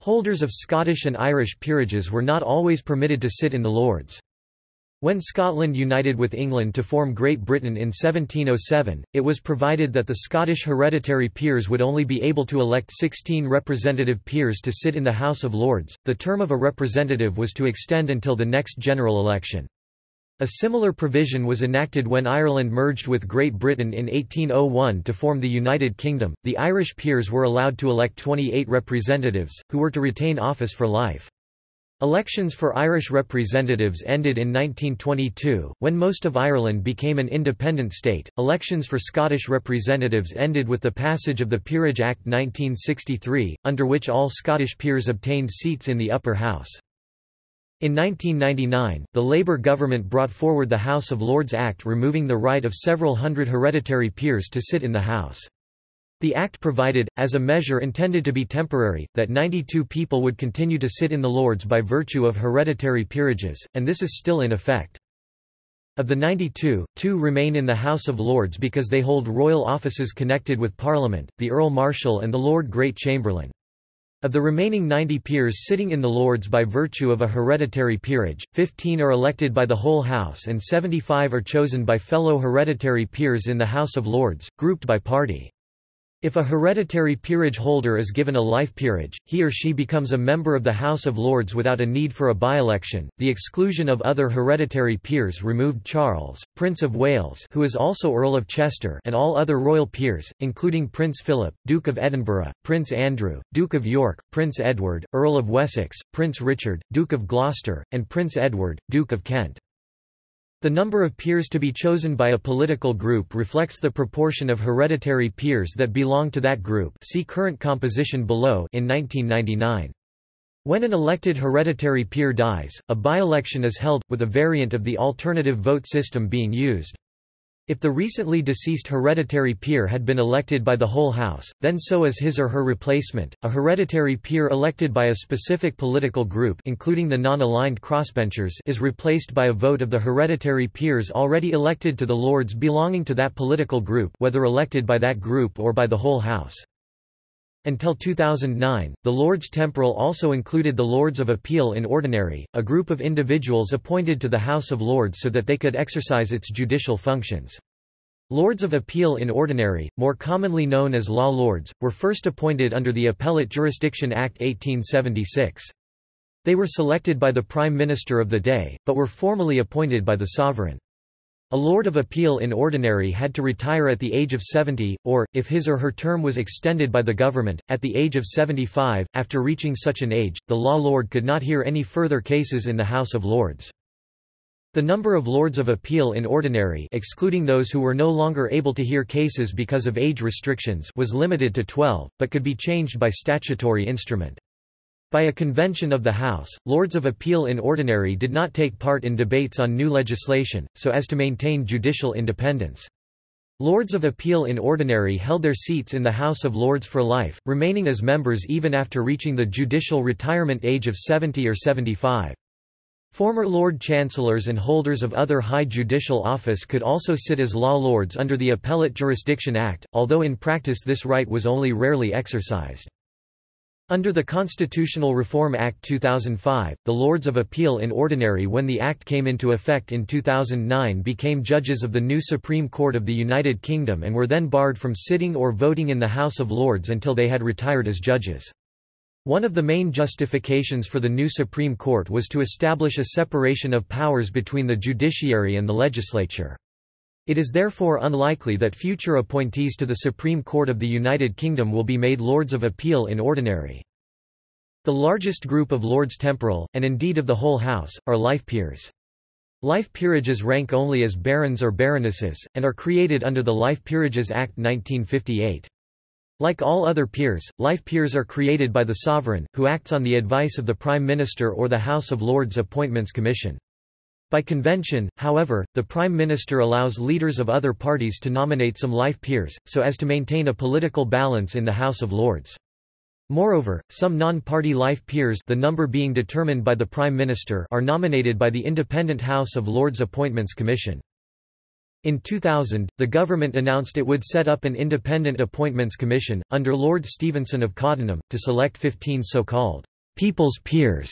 Holders of Scottish and Irish peerages were not always permitted to sit in the Lords. When Scotland united with England to form Great Britain in seventeen oh seven, it was provided that the Scottish hereditary peers would only be able to elect sixteen representative peers to sit in the House of Lords. The term of a representative was to extend until the next general election. A similar provision was enacted when Ireland merged with Great Britain in eighteen oh one to form the United Kingdom. The Irish peers were allowed to elect twenty-eight representatives, who were to retain office for life. Elections for Irish representatives ended in nineteen twenty-two, when most of Ireland became an independent state. Elections for Scottish representatives ended with the passage of the Peerage Act nineteen sixty-three, under which all Scottish peers obtained seats in the upper house. In nineteen ninety-nine, the Labour government brought forward the House of Lords Act removing the right of several hundred hereditary peers to sit in the House. The Act provided, as a measure intended to be temporary, that ninety-two people would continue to sit in the Lords by virtue of hereditary peerages, and this is still in effect. Of the ninety-two, two remain in the House of Lords because they hold royal offices connected with Parliament, the Earl Marshal and the Lord Great Chamberlain. Of the remaining ninety peers sitting in the Lords by virtue of a hereditary peerage, fifteen are elected by the whole House and seventy-five are chosen by fellow hereditary peers in the House of Lords, grouped by party. If a hereditary peerage holder is given a life peerage, he or she becomes a member of the House of Lords without a need for a by-election. The exclusion of other hereditary peers removed Charles, Prince of Wales, who is also Earl of Chester, and all other royal peers, including Prince Philip, Duke of Edinburgh, Prince Andrew, Duke of York, Prince Edward, Earl of Wessex, Prince Richard, Duke of Gloucester, and Prince Edward, Duke of Kent. The number of peers to be chosen by a political group reflects the proportion of hereditary peers that belong to that group. See current composition below. In nineteen ninety-nine. When an elected hereditary peer dies, a by-election is held, with a variant of the alternative vote system being used. If the recently deceased hereditary peer had been elected by the whole House, then so is his or her replacement. A hereditary peer elected by a specific political group, including the non-aligned crossbenchers, is replaced by a vote of the hereditary peers already elected to the Lords belonging to that political group, whether elected by that group or by the whole House. Until two thousand nine, the Lords Temporal also included the Lords of Appeal in Ordinary, a group of individuals appointed to the House of Lords so that they could exercise its judicial functions. Lords of Appeal in Ordinary, more commonly known as Law Lords, were first appointed under the Appellate Jurisdiction Act eighteen seventy-six. They were selected by the Prime Minister of the day, but were formally appointed by the Sovereign. A Lord of Appeal in Ordinary had to retire at the age of seventy, or, if his or her term was extended by the government, at the age of seventy-five. After reaching such an age, the Law Lord could not hear any further cases in the House of Lords. The number of Lords of Appeal in Ordinary, excluding those who were no longer able to hear cases because of age restrictions, was limited to twelve, but could be changed by statutory instrument. By a convention of the House, Lords of Appeal in Ordinary did not take part in debates on new legislation, so as to maintain judicial independence. Lords of Appeal in Ordinary held their seats in the House of Lords for life, remaining as members even after reaching the judicial retirement age of seventy or seventy-five. Former Lord Chancellors and holders of other high judicial office could also sit as Law Lords under the Appellate Jurisdiction Act, although in practice this right was only rarely exercised. Under the Constitutional Reform Act two thousand five, the Lords of Appeal in Ordinary, when the Act came into effect in two thousand nine, became judges of the new Supreme Court of the United Kingdom and were then barred from sitting or voting in the House of Lords until they had retired as judges. One of the main justifications for the new Supreme Court was to establish a separation of powers between the judiciary and the legislature. It is therefore unlikely that future appointees to the Supreme Court of the United Kingdom will be made Lords of Appeal in Ordinary. The largest group of Lords Temporal, and indeed of the whole House, are life peers. Life peerages rank only as barons or baronesses, and are created under the Life Peerages Act nineteen fifty-eight. Like all other peers, life peers are created by the Sovereign, who acts on the advice of the Prime Minister or the House of Lords Appointments Commission. By convention, however, the Prime Minister allows leaders of other parties to nominate some life peers, so as to maintain a political balance in the House of Lords. Moreover, some non-party life peers, the number being determined by the Prime Minister, are nominated by the independent House of Lords Appointments Commission. In two thousand, the government announced it would set up an independent appointments commission, under Lord Stevenson of Coddenham, to select fifteen so-called «people's peers»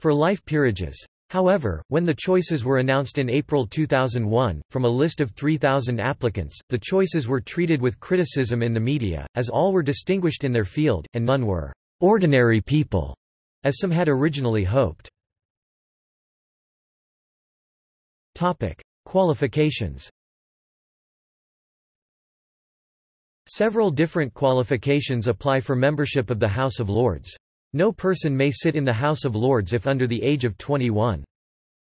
for life peerages. However, when the choices were announced in April two thousand one, from a list of three thousand applicants, the choices were treated with criticism in the media, as all were distinguished in their field, and none were ordinary people, as some had originally hoped. Topic: Qualifications. Several different qualifications apply for membership of the House of Lords. No person may sit in the House of Lords if under the age of twenty-one.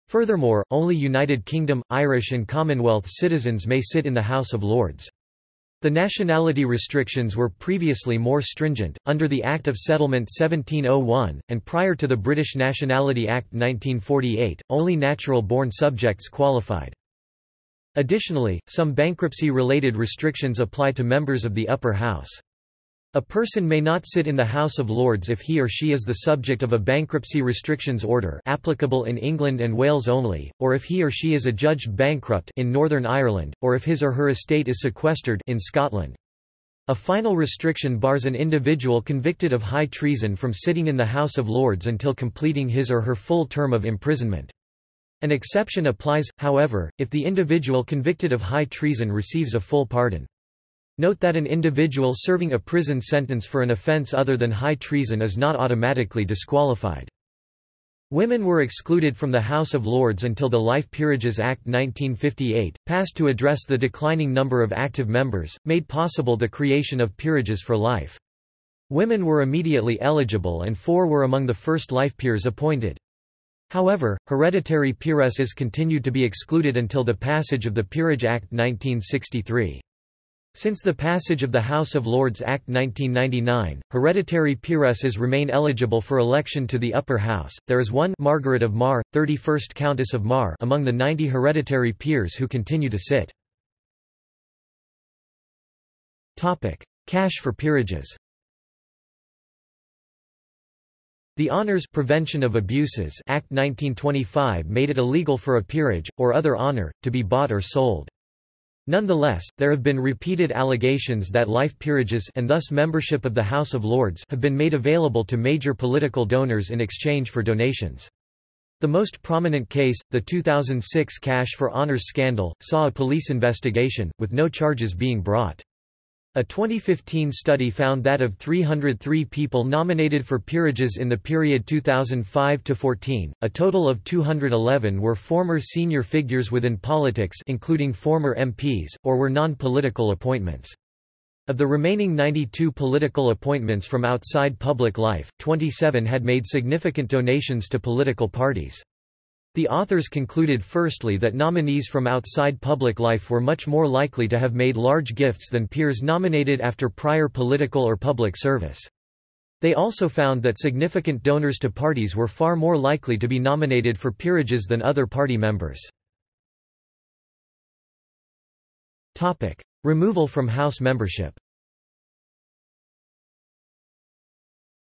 Furthermore, only United Kingdom, Irish and Commonwealth citizens may sit in the House of Lords. The nationality restrictions were previously more stringent, under the Act of Settlement seventeen oh one, and prior to the British Nationality Act nineteen forty-eight, only natural-born subjects qualified. Additionally, some bankruptcy-related restrictions apply to members of the Upper House. A person may not sit in the House of Lords if he or she is the subject of a bankruptcy restrictions order applicable in England and Wales only, or if he or she is adjudged bankrupt in Northern Ireland, or if his or her estate is sequestered in Scotland. A final restriction bars an individual convicted of high treason from sitting in the House of Lords until completing his or her full term of imprisonment. An exception applies, however, if the individual convicted of high treason receives a full pardon. Note that an individual serving a prison sentence for an offence other than high treason is not automatically disqualified. Women were excluded from the House of Lords until the Life Peerages Act nineteen fifty-eight, passed to address the declining number of active members, made possible the creation of peerages for life. Women were immediately eligible and four were among the first life peers appointed. However, hereditary peeresses continued to be excluded until the passage of the Peerage Act nineteen sixty-three. Since the passage of the House of Lords Act nineteen ninety-nine, hereditary peeresses remain eligible for election to the Upper House. There is one Margaret of Mar, thirty-first Countess of Mar, among the ninety hereditary peers who continue to sit. Topic: Cash for peerages. The Honours Prevention of Abuses Act nineteen twenty-five made it illegal for a peerage or other honour to be bought or sold. Nonetheless, there have been repeated allegations that life peerages and thus membership of the House of Lords have been made available to major political donors in exchange for donations. The most prominent case, the two thousand six Cash for Honours scandal, saw a police investigation, with no charges being brought. A twenty fifteen study found that of three hundred three people nominated for peerages in the period two thousand five to fourteen, a total of two hundred eleven were former senior figures within politics, including former M Ps, or were non-political appointments. Of the remaining ninety-two political appointments from outside public life, twenty-seven had made significant donations to political parties. The authors concluded firstly that nominees from outside public life were much more likely to have made large gifts than peers nominated after prior political or public service. They also found that significant donors to parties were far more likely to be nominated for peerages than other party members. Topic: Removal from House membership.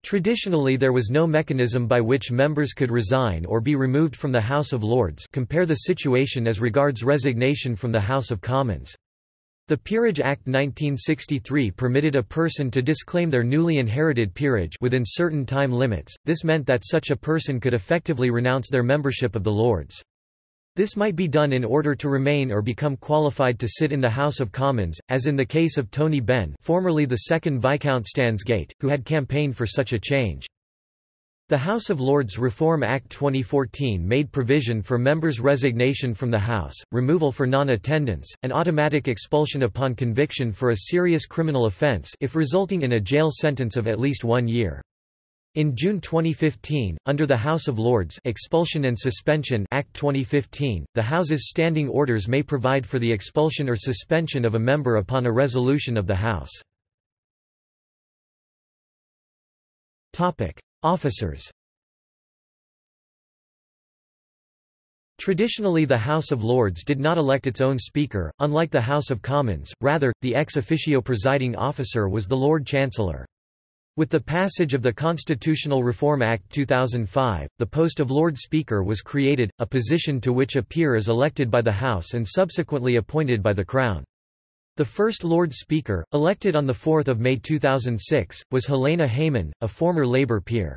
Traditionally, there was no mechanism by which members could resign or be removed from the House of Lords. Compare the situation as regards resignation from the House of Commons. The Peerage Act nineteen sixty-three permitted a person to disclaim their newly inherited peerage within certain time limits. This meant that such a person could effectively renounce their membership of the Lords. This might be done in order to remain or become qualified to sit in the House of Commons, as in the case of Tony Benn, formerly the second Viscount Stansgate, who had campaigned for such a change. The House of Lords Reform Act twenty fourteen made provision for members' resignation from the House, removal for non-attendance, and automatic expulsion upon conviction for a serious criminal offence if resulting in a jail sentence of at least one year. In June twenty fifteen, under the House of Lords Expulsion and Suspension Act twenty fifteen, the House's standing orders may provide for the expulsion or suspension of a member upon a resolution of the House. Officers. Traditionally, the House of Lords did not elect its own Speaker, unlike the House of Commons, rather, the ex officio presiding officer was the Lord Chancellor. With the passage of the Constitutional Reform Act two thousand five, the post of Lord Speaker was created, a position to which a peer is elected by the House and subsequently appointed by the Crown. The first Lord Speaker, elected on the fourth of May two thousand six, was Helena Hayman, a former Labour peer.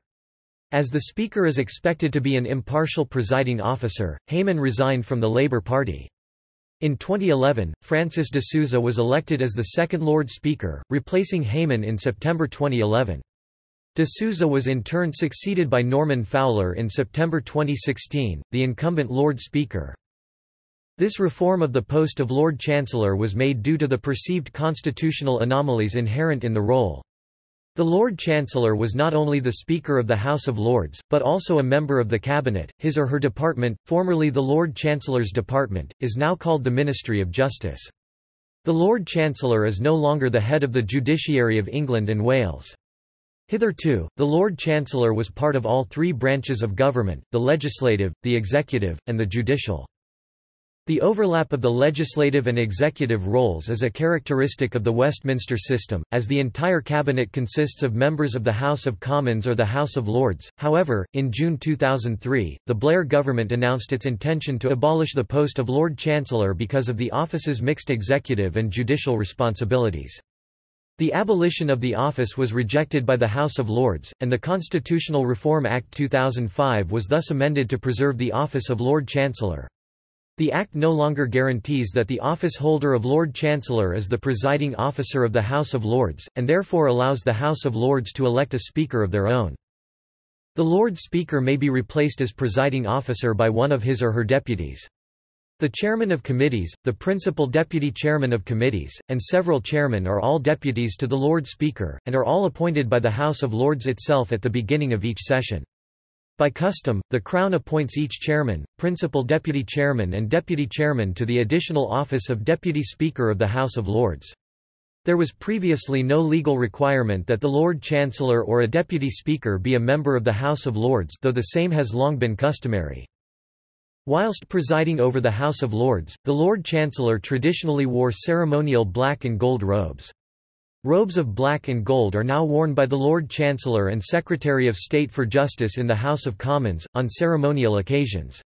As the Speaker is expected to be an impartial presiding officer, Hayman resigned from the Labour Party. In twenty eleven, Francis de Souza was elected as the second Lord Speaker, replacing Hayman in September twenty eleven. De Souza was in turn succeeded by Norman Fowler in September twenty sixteen, the incumbent Lord Speaker. This reform of the post of Lord Chancellor was made due to the perceived constitutional anomalies inherent in the role. The Lord Chancellor was not only the Speaker of the House of Lords, but also a member of the Cabinet. His or her department, formerly the Lord Chancellor's department, is now called the Ministry of Justice. The Lord Chancellor is no longer the head of the judiciary of England and Wales. Hitherto, the Lord Chancellor was part of all three branches of government, the legislative, the executive, and the judicial. The overlap of the legislative and executive roles is a characteristic of the Westminster system, as the entire cabinet consists of members of the House of Commons or the House of Lords. However, in June two thousand three, the Blair government announced its intention to abolish the post of Lord Chancellor because of the office's mixed executive and judicial responsibilities. The abolition of the office was rejected by the House of Lords, and the Constitutional Reform Act two thousand five was thus amended to preserve the office of Lord Chancellor. The Act no longer guarantees that the office holder of Lord Chancellor is the presiding officer of the House of Lords, and therefore allows the House of Lords to elect a Speaker of their own. The Lord Speaker may be replaced as presiding officer by one of his or her deputies. The chairman of committees, the principal deputy chairman of committees, and several chairmen are all deputies to the Lord Speaker, and are all appointed by the House of Lords itself at the beginning of each session. By custom, the Crown appoints each chairman, principal deputy chairman and deputy chairman to the additional office of Deputy Speaker of the House of Lords. There was previously no legal requirement that the Lord Chancellor or a Deputy Speaker be a member of the House of Lords, though the same has long been customary. Whilst presiding over the House of Lords, the Lord Chancellor traditionally wore ceremonial black and gold robes. Robes of black and gold are now worn by the Lord Chancellor and Secretary of State for Justice in the House of Commons, on ceremonial occasions.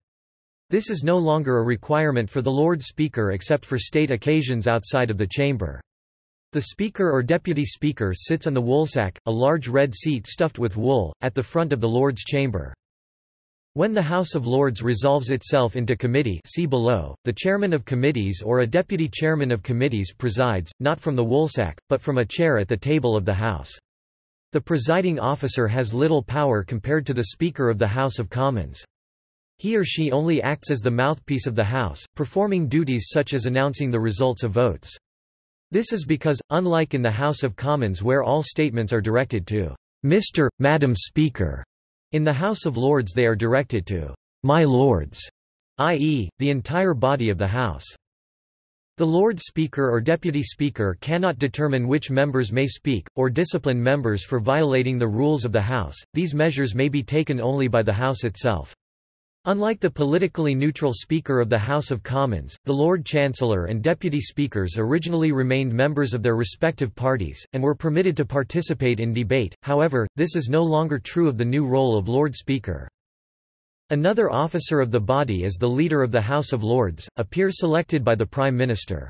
This is no longer a requirement for the Lord Speaker except for state occasions outside of the chamber. The Speaker or Deputy Speaker sits on the woolsack, a large red seat stuffed with wool, at the front of the Lord's chamber. When the House of Lords resolves itself into committee, see below, the chairman of committees or a deputy chairman of committees presides, not from the woolsack, but from a chair at the table of the House. The presiding officer has little power compared to the Speaker of the House of Commons. He or she only acts as the mouthpiece of the House, performing duties such as announcing the results of votes. This is because, unlike in the House of Commons where all statements are directed to Mister, Madam Speaker, in the House of Lords they are directed to my Lords, that is, the entire body of the House. The Lord Speaker or Deputy Speaker cannot determine which members may speak, or discipline members for violating the rules of the House. These measures may be taken only by the House itself. Unlike the politically neutral Speaker of the House of Commons, the Lord Chancellor and Deputy Speakers originally remained members of their respective parties, and were permitted to participate in debate. However, this is no longer true of the new role of Lord Speaker. Another officer of the body is the Leader of the House of Lords, a peer selected by the Prime Minister.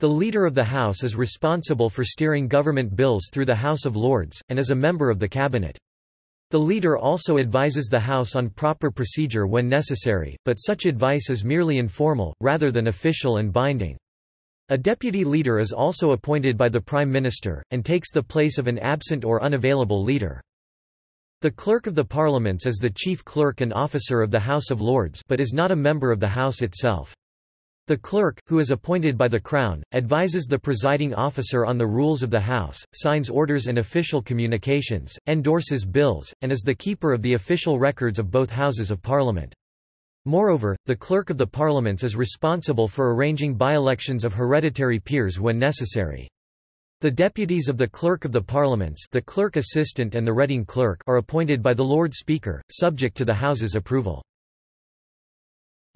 The Leader of the House is responsible for steering government bills through the House of Lords, and is a member of the Cabinet. The Leader also advises the House on proper procedure when necessary, but such advice is merely informal, rather than official and binding. A Deputy Leader is also appointed by the Prime Minister, and takes the place of an absent or unavailable Leader. The Clerk of the Parliaments is the Chief Clerk and Officer of the House of Lords, but is not a member of the House itself. The clerk, who is appointed by the Crown, advises the presiding officer on the rules of the House, signs orders and official communications, endorses bills, and is the keeper of the official records of both Houses of Parliament. Moreover, the Clerk of the Parliaments is responsible for arranging by-elections of hereditary peers when necessary. The deputies of the Clerk of the Parliaments, the Clerk Assistant and the Reading Clerk, are appointed by the Lord Speaker, subject to the House's approval.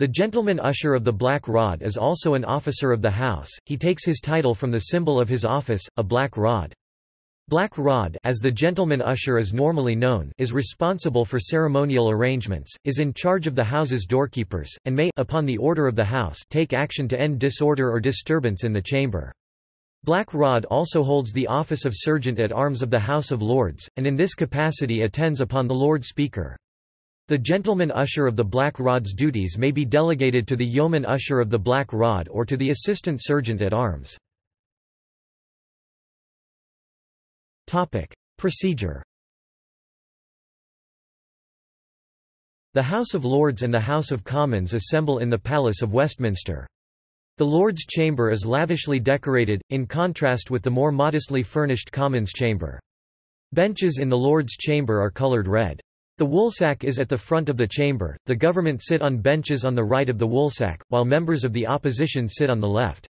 The Gentleman Usher of the Black Rod is also an officer of the House. He takes his title from the symbol of his office, a black rod. Black Rod, as the Gentleman Usher is normally known, is responsible for ceremonial arrangements, is in charge of the House's doorkeepers, and may, upon the order of the House, take action to end disorder or disturbance in the chamber. Black Rod also holds the office of Sergeant at Arms of the House of Lords, and in this capacity attends upon the Lord Speaker. The Gentleman Usher of the Black Rod's duties may be delegated to the Yeoman Usher of the Black Rod or to the Assistant Sergeant at Arms. Topic: Procedure. The House of Lords and the House of Commons assemble in the Palace of Westminster. The Lords' chamber is lavishly decorated, in contrast with the more modestly furnished Commons' chamber. Benches in the Lords' chamber are coloured red. The woolsack is at the front of the chamber, the government sit on benches on the right of the woolsack, while members of the opposition sit on the left.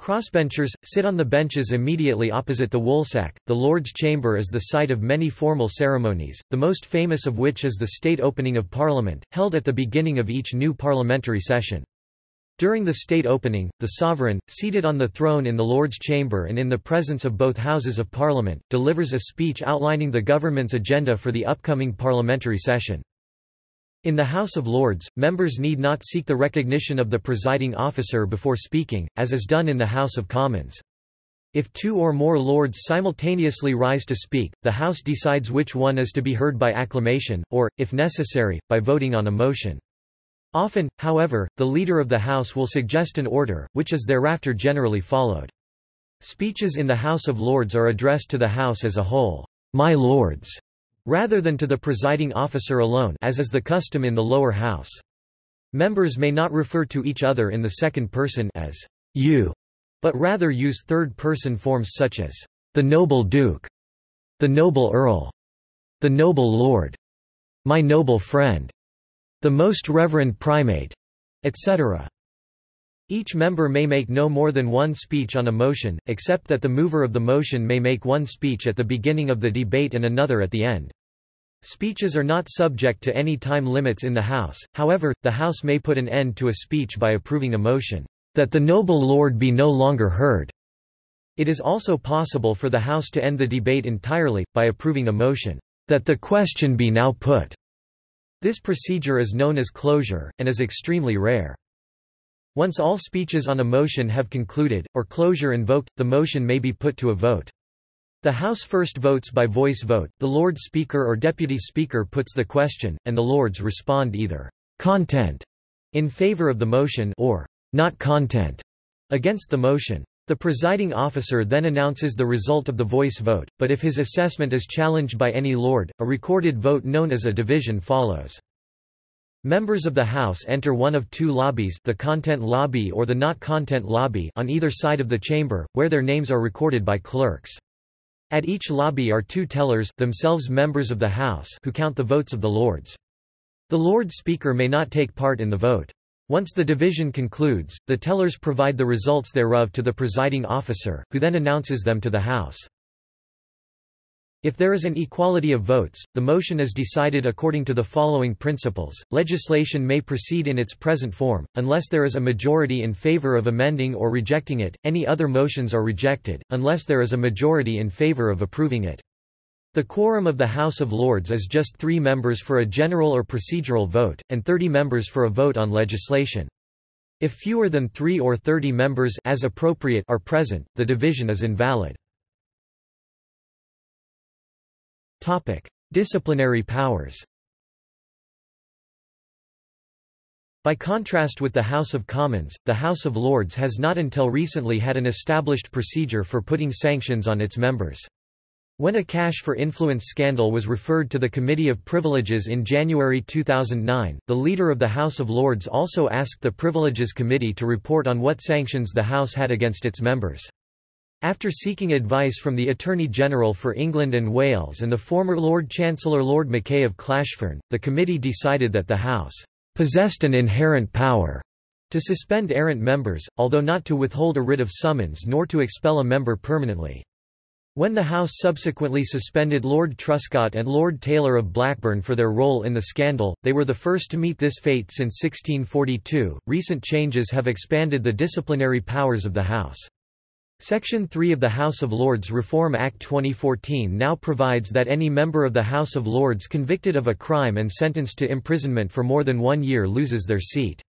Crossbenchers sit on the benches immediately opposite the woolsack. The Lords' Chamber is the site of many formal ceremonies, the most famous of which is the state opening of Parliament, held at the beginning of each new parliamentary session. During the state opening, the sovereign, seated on the throne in the Lords' Chamber and in the presence of both Houses of Parliament, delivers a speech outlining the government's agenda for the upcoming parliamentary session. In the House of Lords, members need not seek the recognition of the presiding officer before speaking, as is done in the House of Commons. If two or more lords simultaneously rise to speak, the House decides which one is to be heard by acclamation, or, if necessary, by voting on a motion. Often, however, the Leader of the House will suggest an order, which is thereafter generally followed. Speeches in the House of Lords are addressed to the House as a whole, "My Lords," rather than to the presiding officer alone, as is the custom in the lower house. Members may not refer to each other in the second person as "you," but rather use third-person forms such as "the noble Duke," "the noble Earl," "the noble Lord," "my noble friend," "the Most Reverend Primate," et cetera. Each member may make no more than one speech on a motion, except that the mover of the motion may make one speech at the beginning of the debate and another at the end. Speeches are not subject to any time limits in the House. However, the House may put an end to a speech by approving a motion, "that the noble Lord be no longer heard." It is also possible for the House to end the debate entirely, by approving a motion, "that the question be now put." This procedure is known as closure, and is extremely rare. Once all speeches on a motion have concluded, or closure invoked, the motion may be put to a vote. The House first votes by voice vote, the Lord Speaker or Deputy Speaker puts the question, and the Lords respond either "content" in favour of the motion or "not content" against the motion. The presiding officer then announces the result of the voice vote, but if his assessment is challenged by any lord, a recorded vote known as a division follows. Members of the House enter one of two lobbies, the content lobby or the not content lobby, on either side of the chamber, where their names are recorded by clerks. At each lobby are two tellers, themselves members of the House, who count the votes of the lords. The Lord Speaker may not take part in the vote. Once the division concludes, the tellers provide the results thereof to the presiding officer, who then announces them to the House. If there is an equality of votes, the motion is decided according to the following principles: legislation may proceed in its present form, unless there is a majority in favor of amending or rejecting it, any other motions are rejected, unless there is a majority in favor of approving it. The quorum of the House of Lords is just three members for a general or procedural vote, and thirty members for a vote on legislation. If fewer than three or thirty members as appropriate are present, the division is invalid. Topic: Disciplinary powers. By contrast with the House of Commons, the House of Lords has not until recently had an established procedure for putting sanctions on its members. When a cash for influence scandal was referred to the Committee of Privileges in January two thousand nine, the leader of the House of Lords also asked the Privileges Committee to report on what sanctions the House had against its members. After seeking advice from the Attorney General for England and Wales and the former Lord Chancellor Lord Mackay of Clashfern, the committee decided that the House possessed an inherent power to suspend errant members, although not to withhold a writ of summons nor to expel a member permanently. When the House subsequently suspended Lord Truscott and Lord Taylor of Blackburn for their role in the scandal, they were the first to meet this fate since sixteen forty-two. Recent changes have expanded the disciplinary powers of the House. Section three of the House of Lords Reform Act twenty fourteen now provides that any member of the House of Lords convicted of a crime and sentenced to imprisonment for more than one year loses their seat.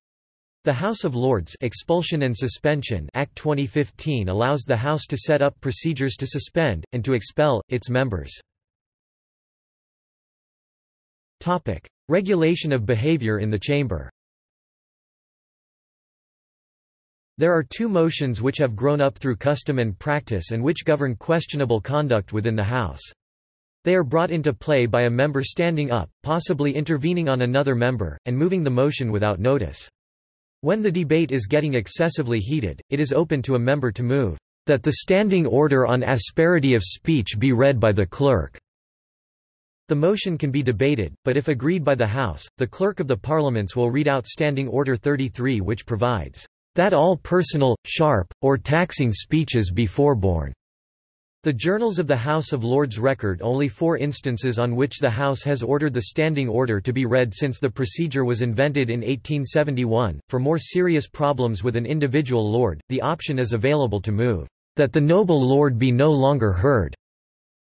The House of Lords Expulsion and Suspension Act twenty fifteen allows the House to set up procedures to suspend, and to expel, its members. Topic: Regulation of behaviour in the Chamber. There are two motions which have grown up through custom and practice and which govern questionable conduct within the House. They are brought into play by a member standing up, possibly intervening on another member, and moving the motion without notice. When the debate is getting excessively heated, it is open to a member to move, "that the standing order on asperity of speech be read by the clerk." The motion can be debated, but if agreed by the House, the Clerk of the Parliaments will read out Standing Order thirty-three, which provides, "that all personal, sharp, or taxing speeches be forborne." The Journals of the House of Lords record only four instances on which the House has ordered the standing order to be read since the procedure was invented in eighteen seventy-one. For more serious problems with an individual lord, the option is available to move, "that the noble lord be no longer heard."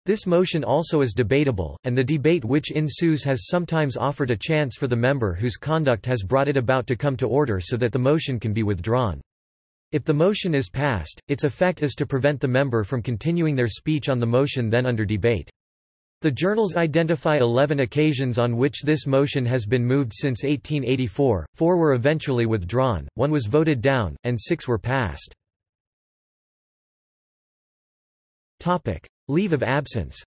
This motion also is debatable, and the debate which ensues has sometimes offered a chance for the member whose conduct has brought it about to come to order so that the motion can be withdrawn. If the motion is passed, its effect is to prevent the member from continuing their speech on the motion then under debate. The journals identify eleven occasions on which this motion has been moved since eighteen eighty-four, four were eventually withdrawn, one was voted down, and six were passed. Topic: Leave of absence.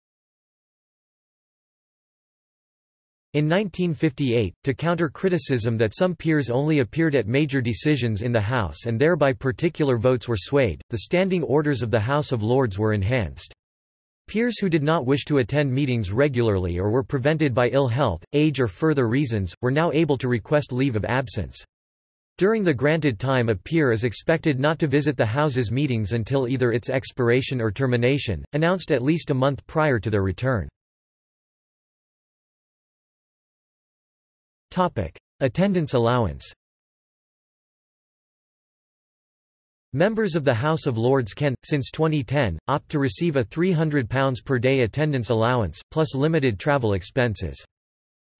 In nineteen fifty-eight, to counter criticism that some peers only appeared at major decisions in the House and thereby particular votes were swayed, the standing orders of the House of Lords were enhanced. Peers who did not wish to attend meetings regularly or were prevented by ill health, age or further reasons, were now able to request leave of absence. During the granted time, a peer is expected not to visit the House's meetings until either its expiration or termination, announced at least a month prior to their return. Topic: Attendance allowance. Members of the House of Lords can, since twenty ten, opt to receive a three hundred pounds per day attendance allowance, plus limited travel expenses.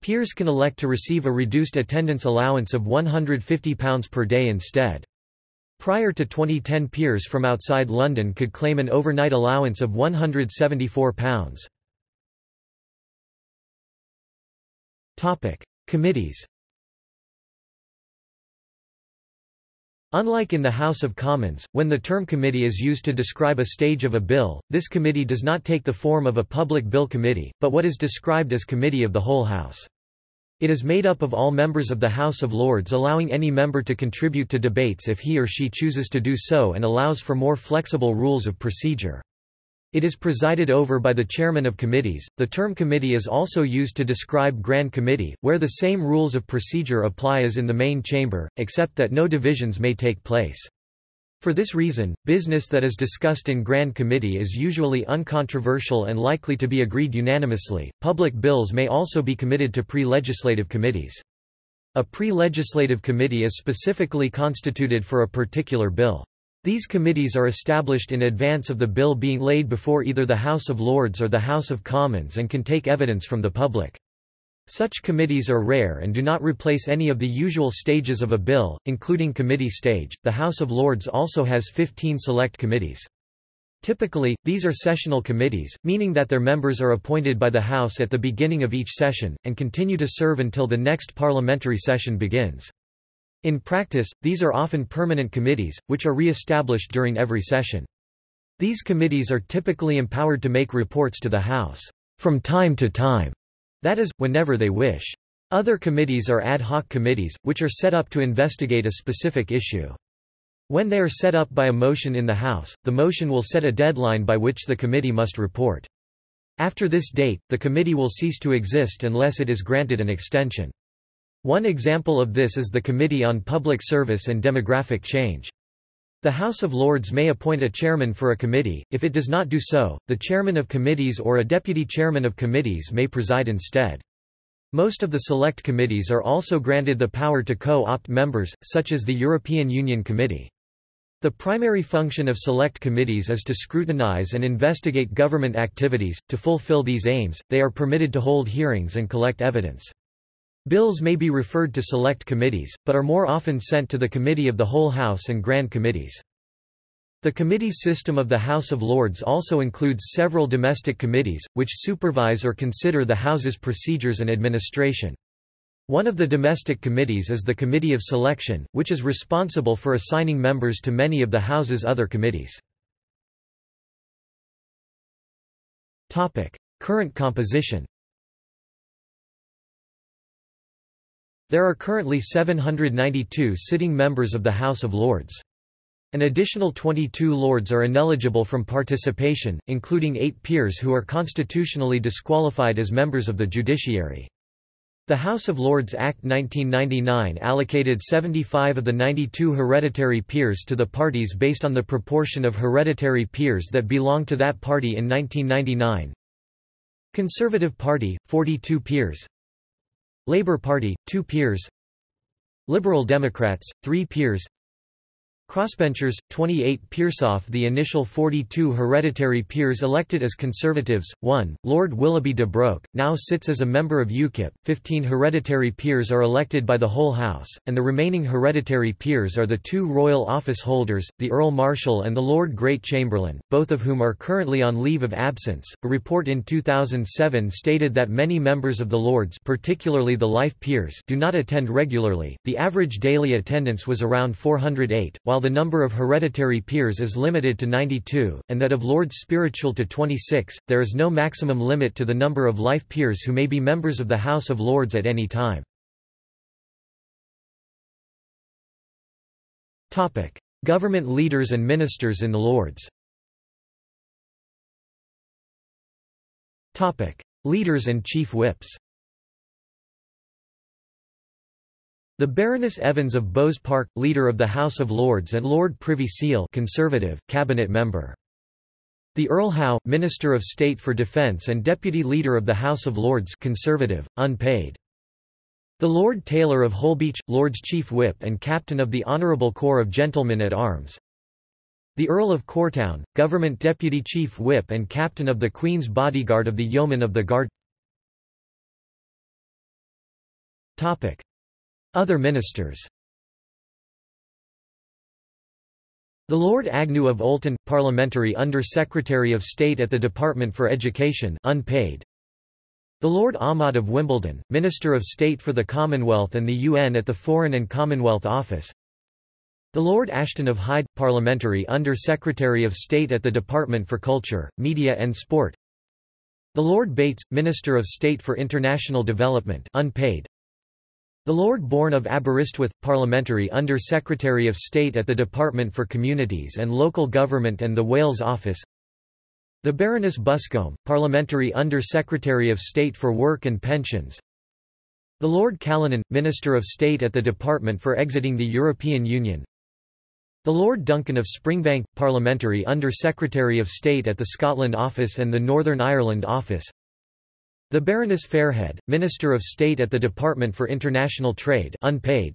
Peers can elect to receive a reduced attendance allowance of one hundred fifty pounds per day instead. Prior to twenty ten, peers from outside London could claim an overnight allowance of one hundred seventy-four pounds. Topic: Committees. Unlike in the House of Commons, when the term committee is used to describe a stage of a bill, this committee does not take the form of a public bill committee, but what is described as committee of the whole House. It is made up of all members of the House of Lords, allowing any member to contribute to debates if he or she chooses to do so, and allows for more flexible rules of procedure. It is presided over by the chairman of committees. The term committee is also used to describe Grand Committee, where the same rules of procedure apply as in the main chamber, except that no divisions may take place. For this reason, business that is discussed in Grand Committee is usually uncontroversial and likely to be agreed unanimously. Public bills may also be committed to pre-legislative committees. A pre-legislative committee is specifically constituted for a particular bill. These committees are established in advance of the bill being laid before either the House of Lords or the House of Commons and can take evidence from the public. Such committees are rare and do not replace any of the usual stages of a bill, including committee stage. The House of Lords also has fifteen select committees. Typically, these are sessional committees, meaning that their members are appointed by the House at the beginning of each session, and continue to serve until the next parliamentary session begins. In practice, these are often permanent committees, which are re-established during every session. These committees are typically empowered to make reports to the House from time to time, that is, whenever they wish. Other committees are ad hoc committees, which are set up to investigate a specific issue. When they are set up by a motion in the House, the motion will set a deadline by which the committee must report. After this date, the committee will cease to exist unless it is granted an extension. One example of this is the Committee on Public Service and Demographic Change. The House of Lords may appoint a chairman for a committee. If it does not do so, the chairman of committees or a deputy chairman of committees may preside instead. Most of the select committees are also granted the power to co-opt members, such as the European Union Committee. The primary function of select committees is to scrutinize and investigate government activities. To fulfill these aims, they are permitted to hold hearings and collect evidence. Bills may be referred to select committees, but are more often sent to the Committee of the Whole House and Grand Committees. The committee system of the House of Lords also includes several domestic committees, which supervise or consider the House's procedures and administration. One of the domestic committees is the Committee of Selection, which is responsible for assigning members to many of the House's other committees. Topic: Current composition. There are currently seven hundred ninety-two sitting members of the House of Lords. An additional twenty-two Lords are ineligible from participation, including eight peers who are constitutionally disqualified as members of the judiciary. The House of Lords Act nineteen ninety-nine allocated seventy-five of the ninety-two hereditary peers to the parties based on the proportion of hereditary peers that belong to that party in nineteen ninety-nine. Conservative Party, forty-two peers. Labour Party, two peers. Liberal Democrats, three peers. Crossbenchers, twenty-eight peers. Off the initial forty-two hereditary peers elected as Conservatives, one, Lord Willoughby de Broke, now sits as a member of UKIP. fifteen hereditary peers are elected by the whole House, and the remaining hereditary peers are the two royal office holders, the Earl Marshal and the Lord Great Chamberlain, both of whom are currently on leave of absence. A report in two thousand seven stated that many members of the Lords, particularly the life peers, do not attend regularly. The average daily attendance was around four hundred eight, while the number of hereditary peers is limited to ninety-two, and that of Lords Spiritual to twenty-six. There is no maximum limit to the number of life peers who may be members of the House of Lords at any time. Topic: Government leaders and ministers in the Lords. Topic: Leaders and chief whips. The Baroness Evans of Beau's Park, leader of the House of Lords and Lord Privy Seal, Conservative, cabinet member. The Earl Howe, Minister of State for Defence and Deputy Leader of the House of Lords, Conservative, unpaid. The Lord Taylor of Holbeach, Lord's Chief Whip and Captain of the Honourable Corps of Gentlemen at Arms. The Earl of Cortown, Government Deputy Chief Whip and Captain of the Queen's Bodyguard of the Yeomen of the Guard. Topic: Other ministers. The Lord Agnew of Olton, Parliamentary Under-Secretary of State at the Department for Education, unpaid. The Lord Ahmad of Wimbledon, Minister of State for the Commonwealth and the U N at the Foreign and Commonwealth Office. The Lord Ashton of Hyde, Parliamentary Under-Secretary of State at the Department for Culture, Media and Sport. The Lord Bates, Minister of State for International Development, unpaid. The Lord Bourne of Aberystwyth, Parliamentary Under-Secretary of State at the Department for Communities and Local Government and the Wales Office. The Baroness Buscombe, Parliamentary Under-Secretary of State for Work and Pensions. The Lord Callanan, Minister of State at the Department for Exiting the European Union. The Lord Duncan of Springbank, Parliamentary Under-Secretary of State at the Scotland Office and the Northern Ireland Office. The Baroness Fairhead, Minister of State at the Department for International Trade, unpaid.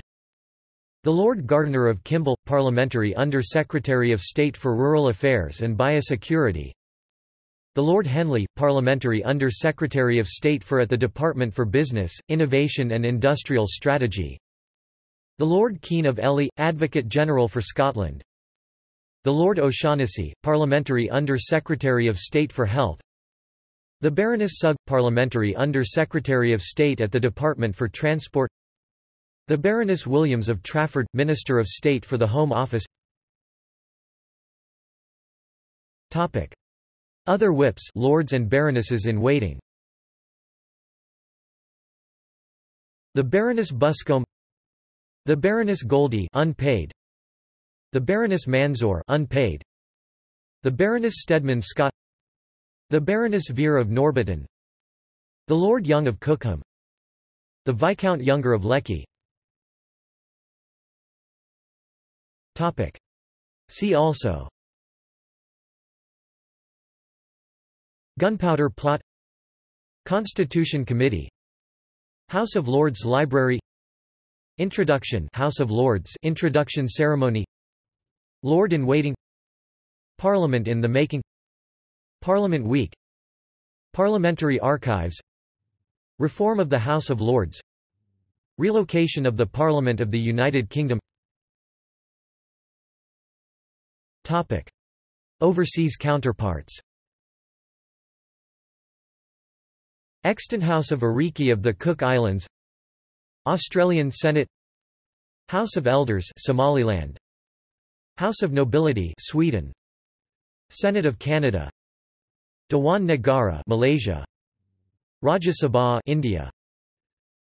The Lord Gardiner of Kimball, Parliamentary Under-Secretary of State for Rural Affairs and Biosecurity. The Lord Henley, Parliamentary Under-Secretary of State for at the Department for Business, Innovation and Industrial Strategy. The Lord Keane of Ely, Advocate General for Scotland. The Lord O'Shaughnessy, Parliamentary Under-Secretary of State for Health. The Baroness Sugg, Parliamentary Under-Secretary of State at the Department for Transport. The Baroness Williams of Trafford, Minister of State for the Home Office. Topic: Other Whips, Lords and Baronesses in Waiting. The Baroness Buscombe. The Baroness Goldie, unpaid. The Baroness Mansour, unpaid. The Baroness Steadman Scott. The Baroness Vere of Norbiton. The Lord Young of Cookham. The Viscount Younger of Leckie. Topic. See also: Gunpowder Plot, Constitution Committee, House of Lords Library, Introduction, House of Lords Introduction Ceremony, Lord in Waiting, Parliament in the Making, Parliament Week, Parliamentary Archives, Reform of the House of Lords, Relocation of the Parliament of the United Kingdom. Topic: Overseas counterparts. Extant House of Ariki of the Cook Islands, Australian Senate, House of Elders, Somaliland, House of Nobility, Sweden, Senate of Canada, Dewan Negara, Malaysia, Rajya Sabha, India,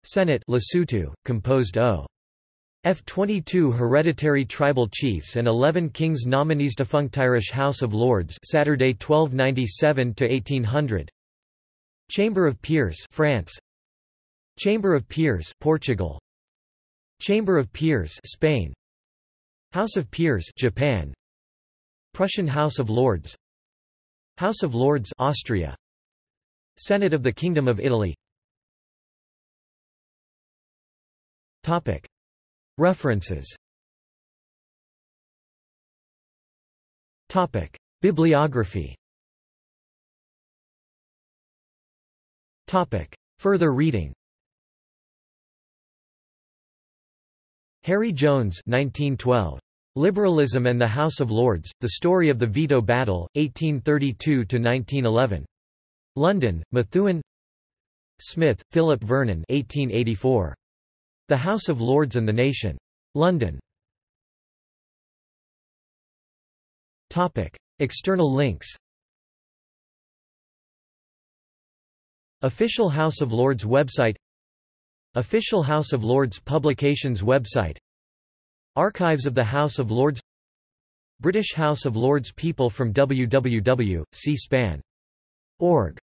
Senate, Lesotho, composed of twenty-two hereditary tribal chiefs and eleven kings nominees. Defunctirish House of Lords, Saturday, twelve ninety-seven to eighteen hundred. Chamber of Peers, France, Chamber of Peers, Portugal, Chamber of Peers, Spain, House of Peers, Japan, Prussian House of Lords, House of Lords, Austria, Senate of the Kingdom of Italy. Topic: References. Topic: Bibliography. Topic: Further reading. Harry Jones, nineteen twelve. Liberalism and the House of Lords: The Story of the Veto Battle, eighteen thirty-two to nineteen eleven. London, Methuen Smith, Philip Vernon, eighteen eighty-four. The House of Lords and the Nation. London. Topic: External links. Official House of Lords website, Official House of Lords Publications website, Archives of the House of Lords, British House of Lords People from w w w dot c span dot org.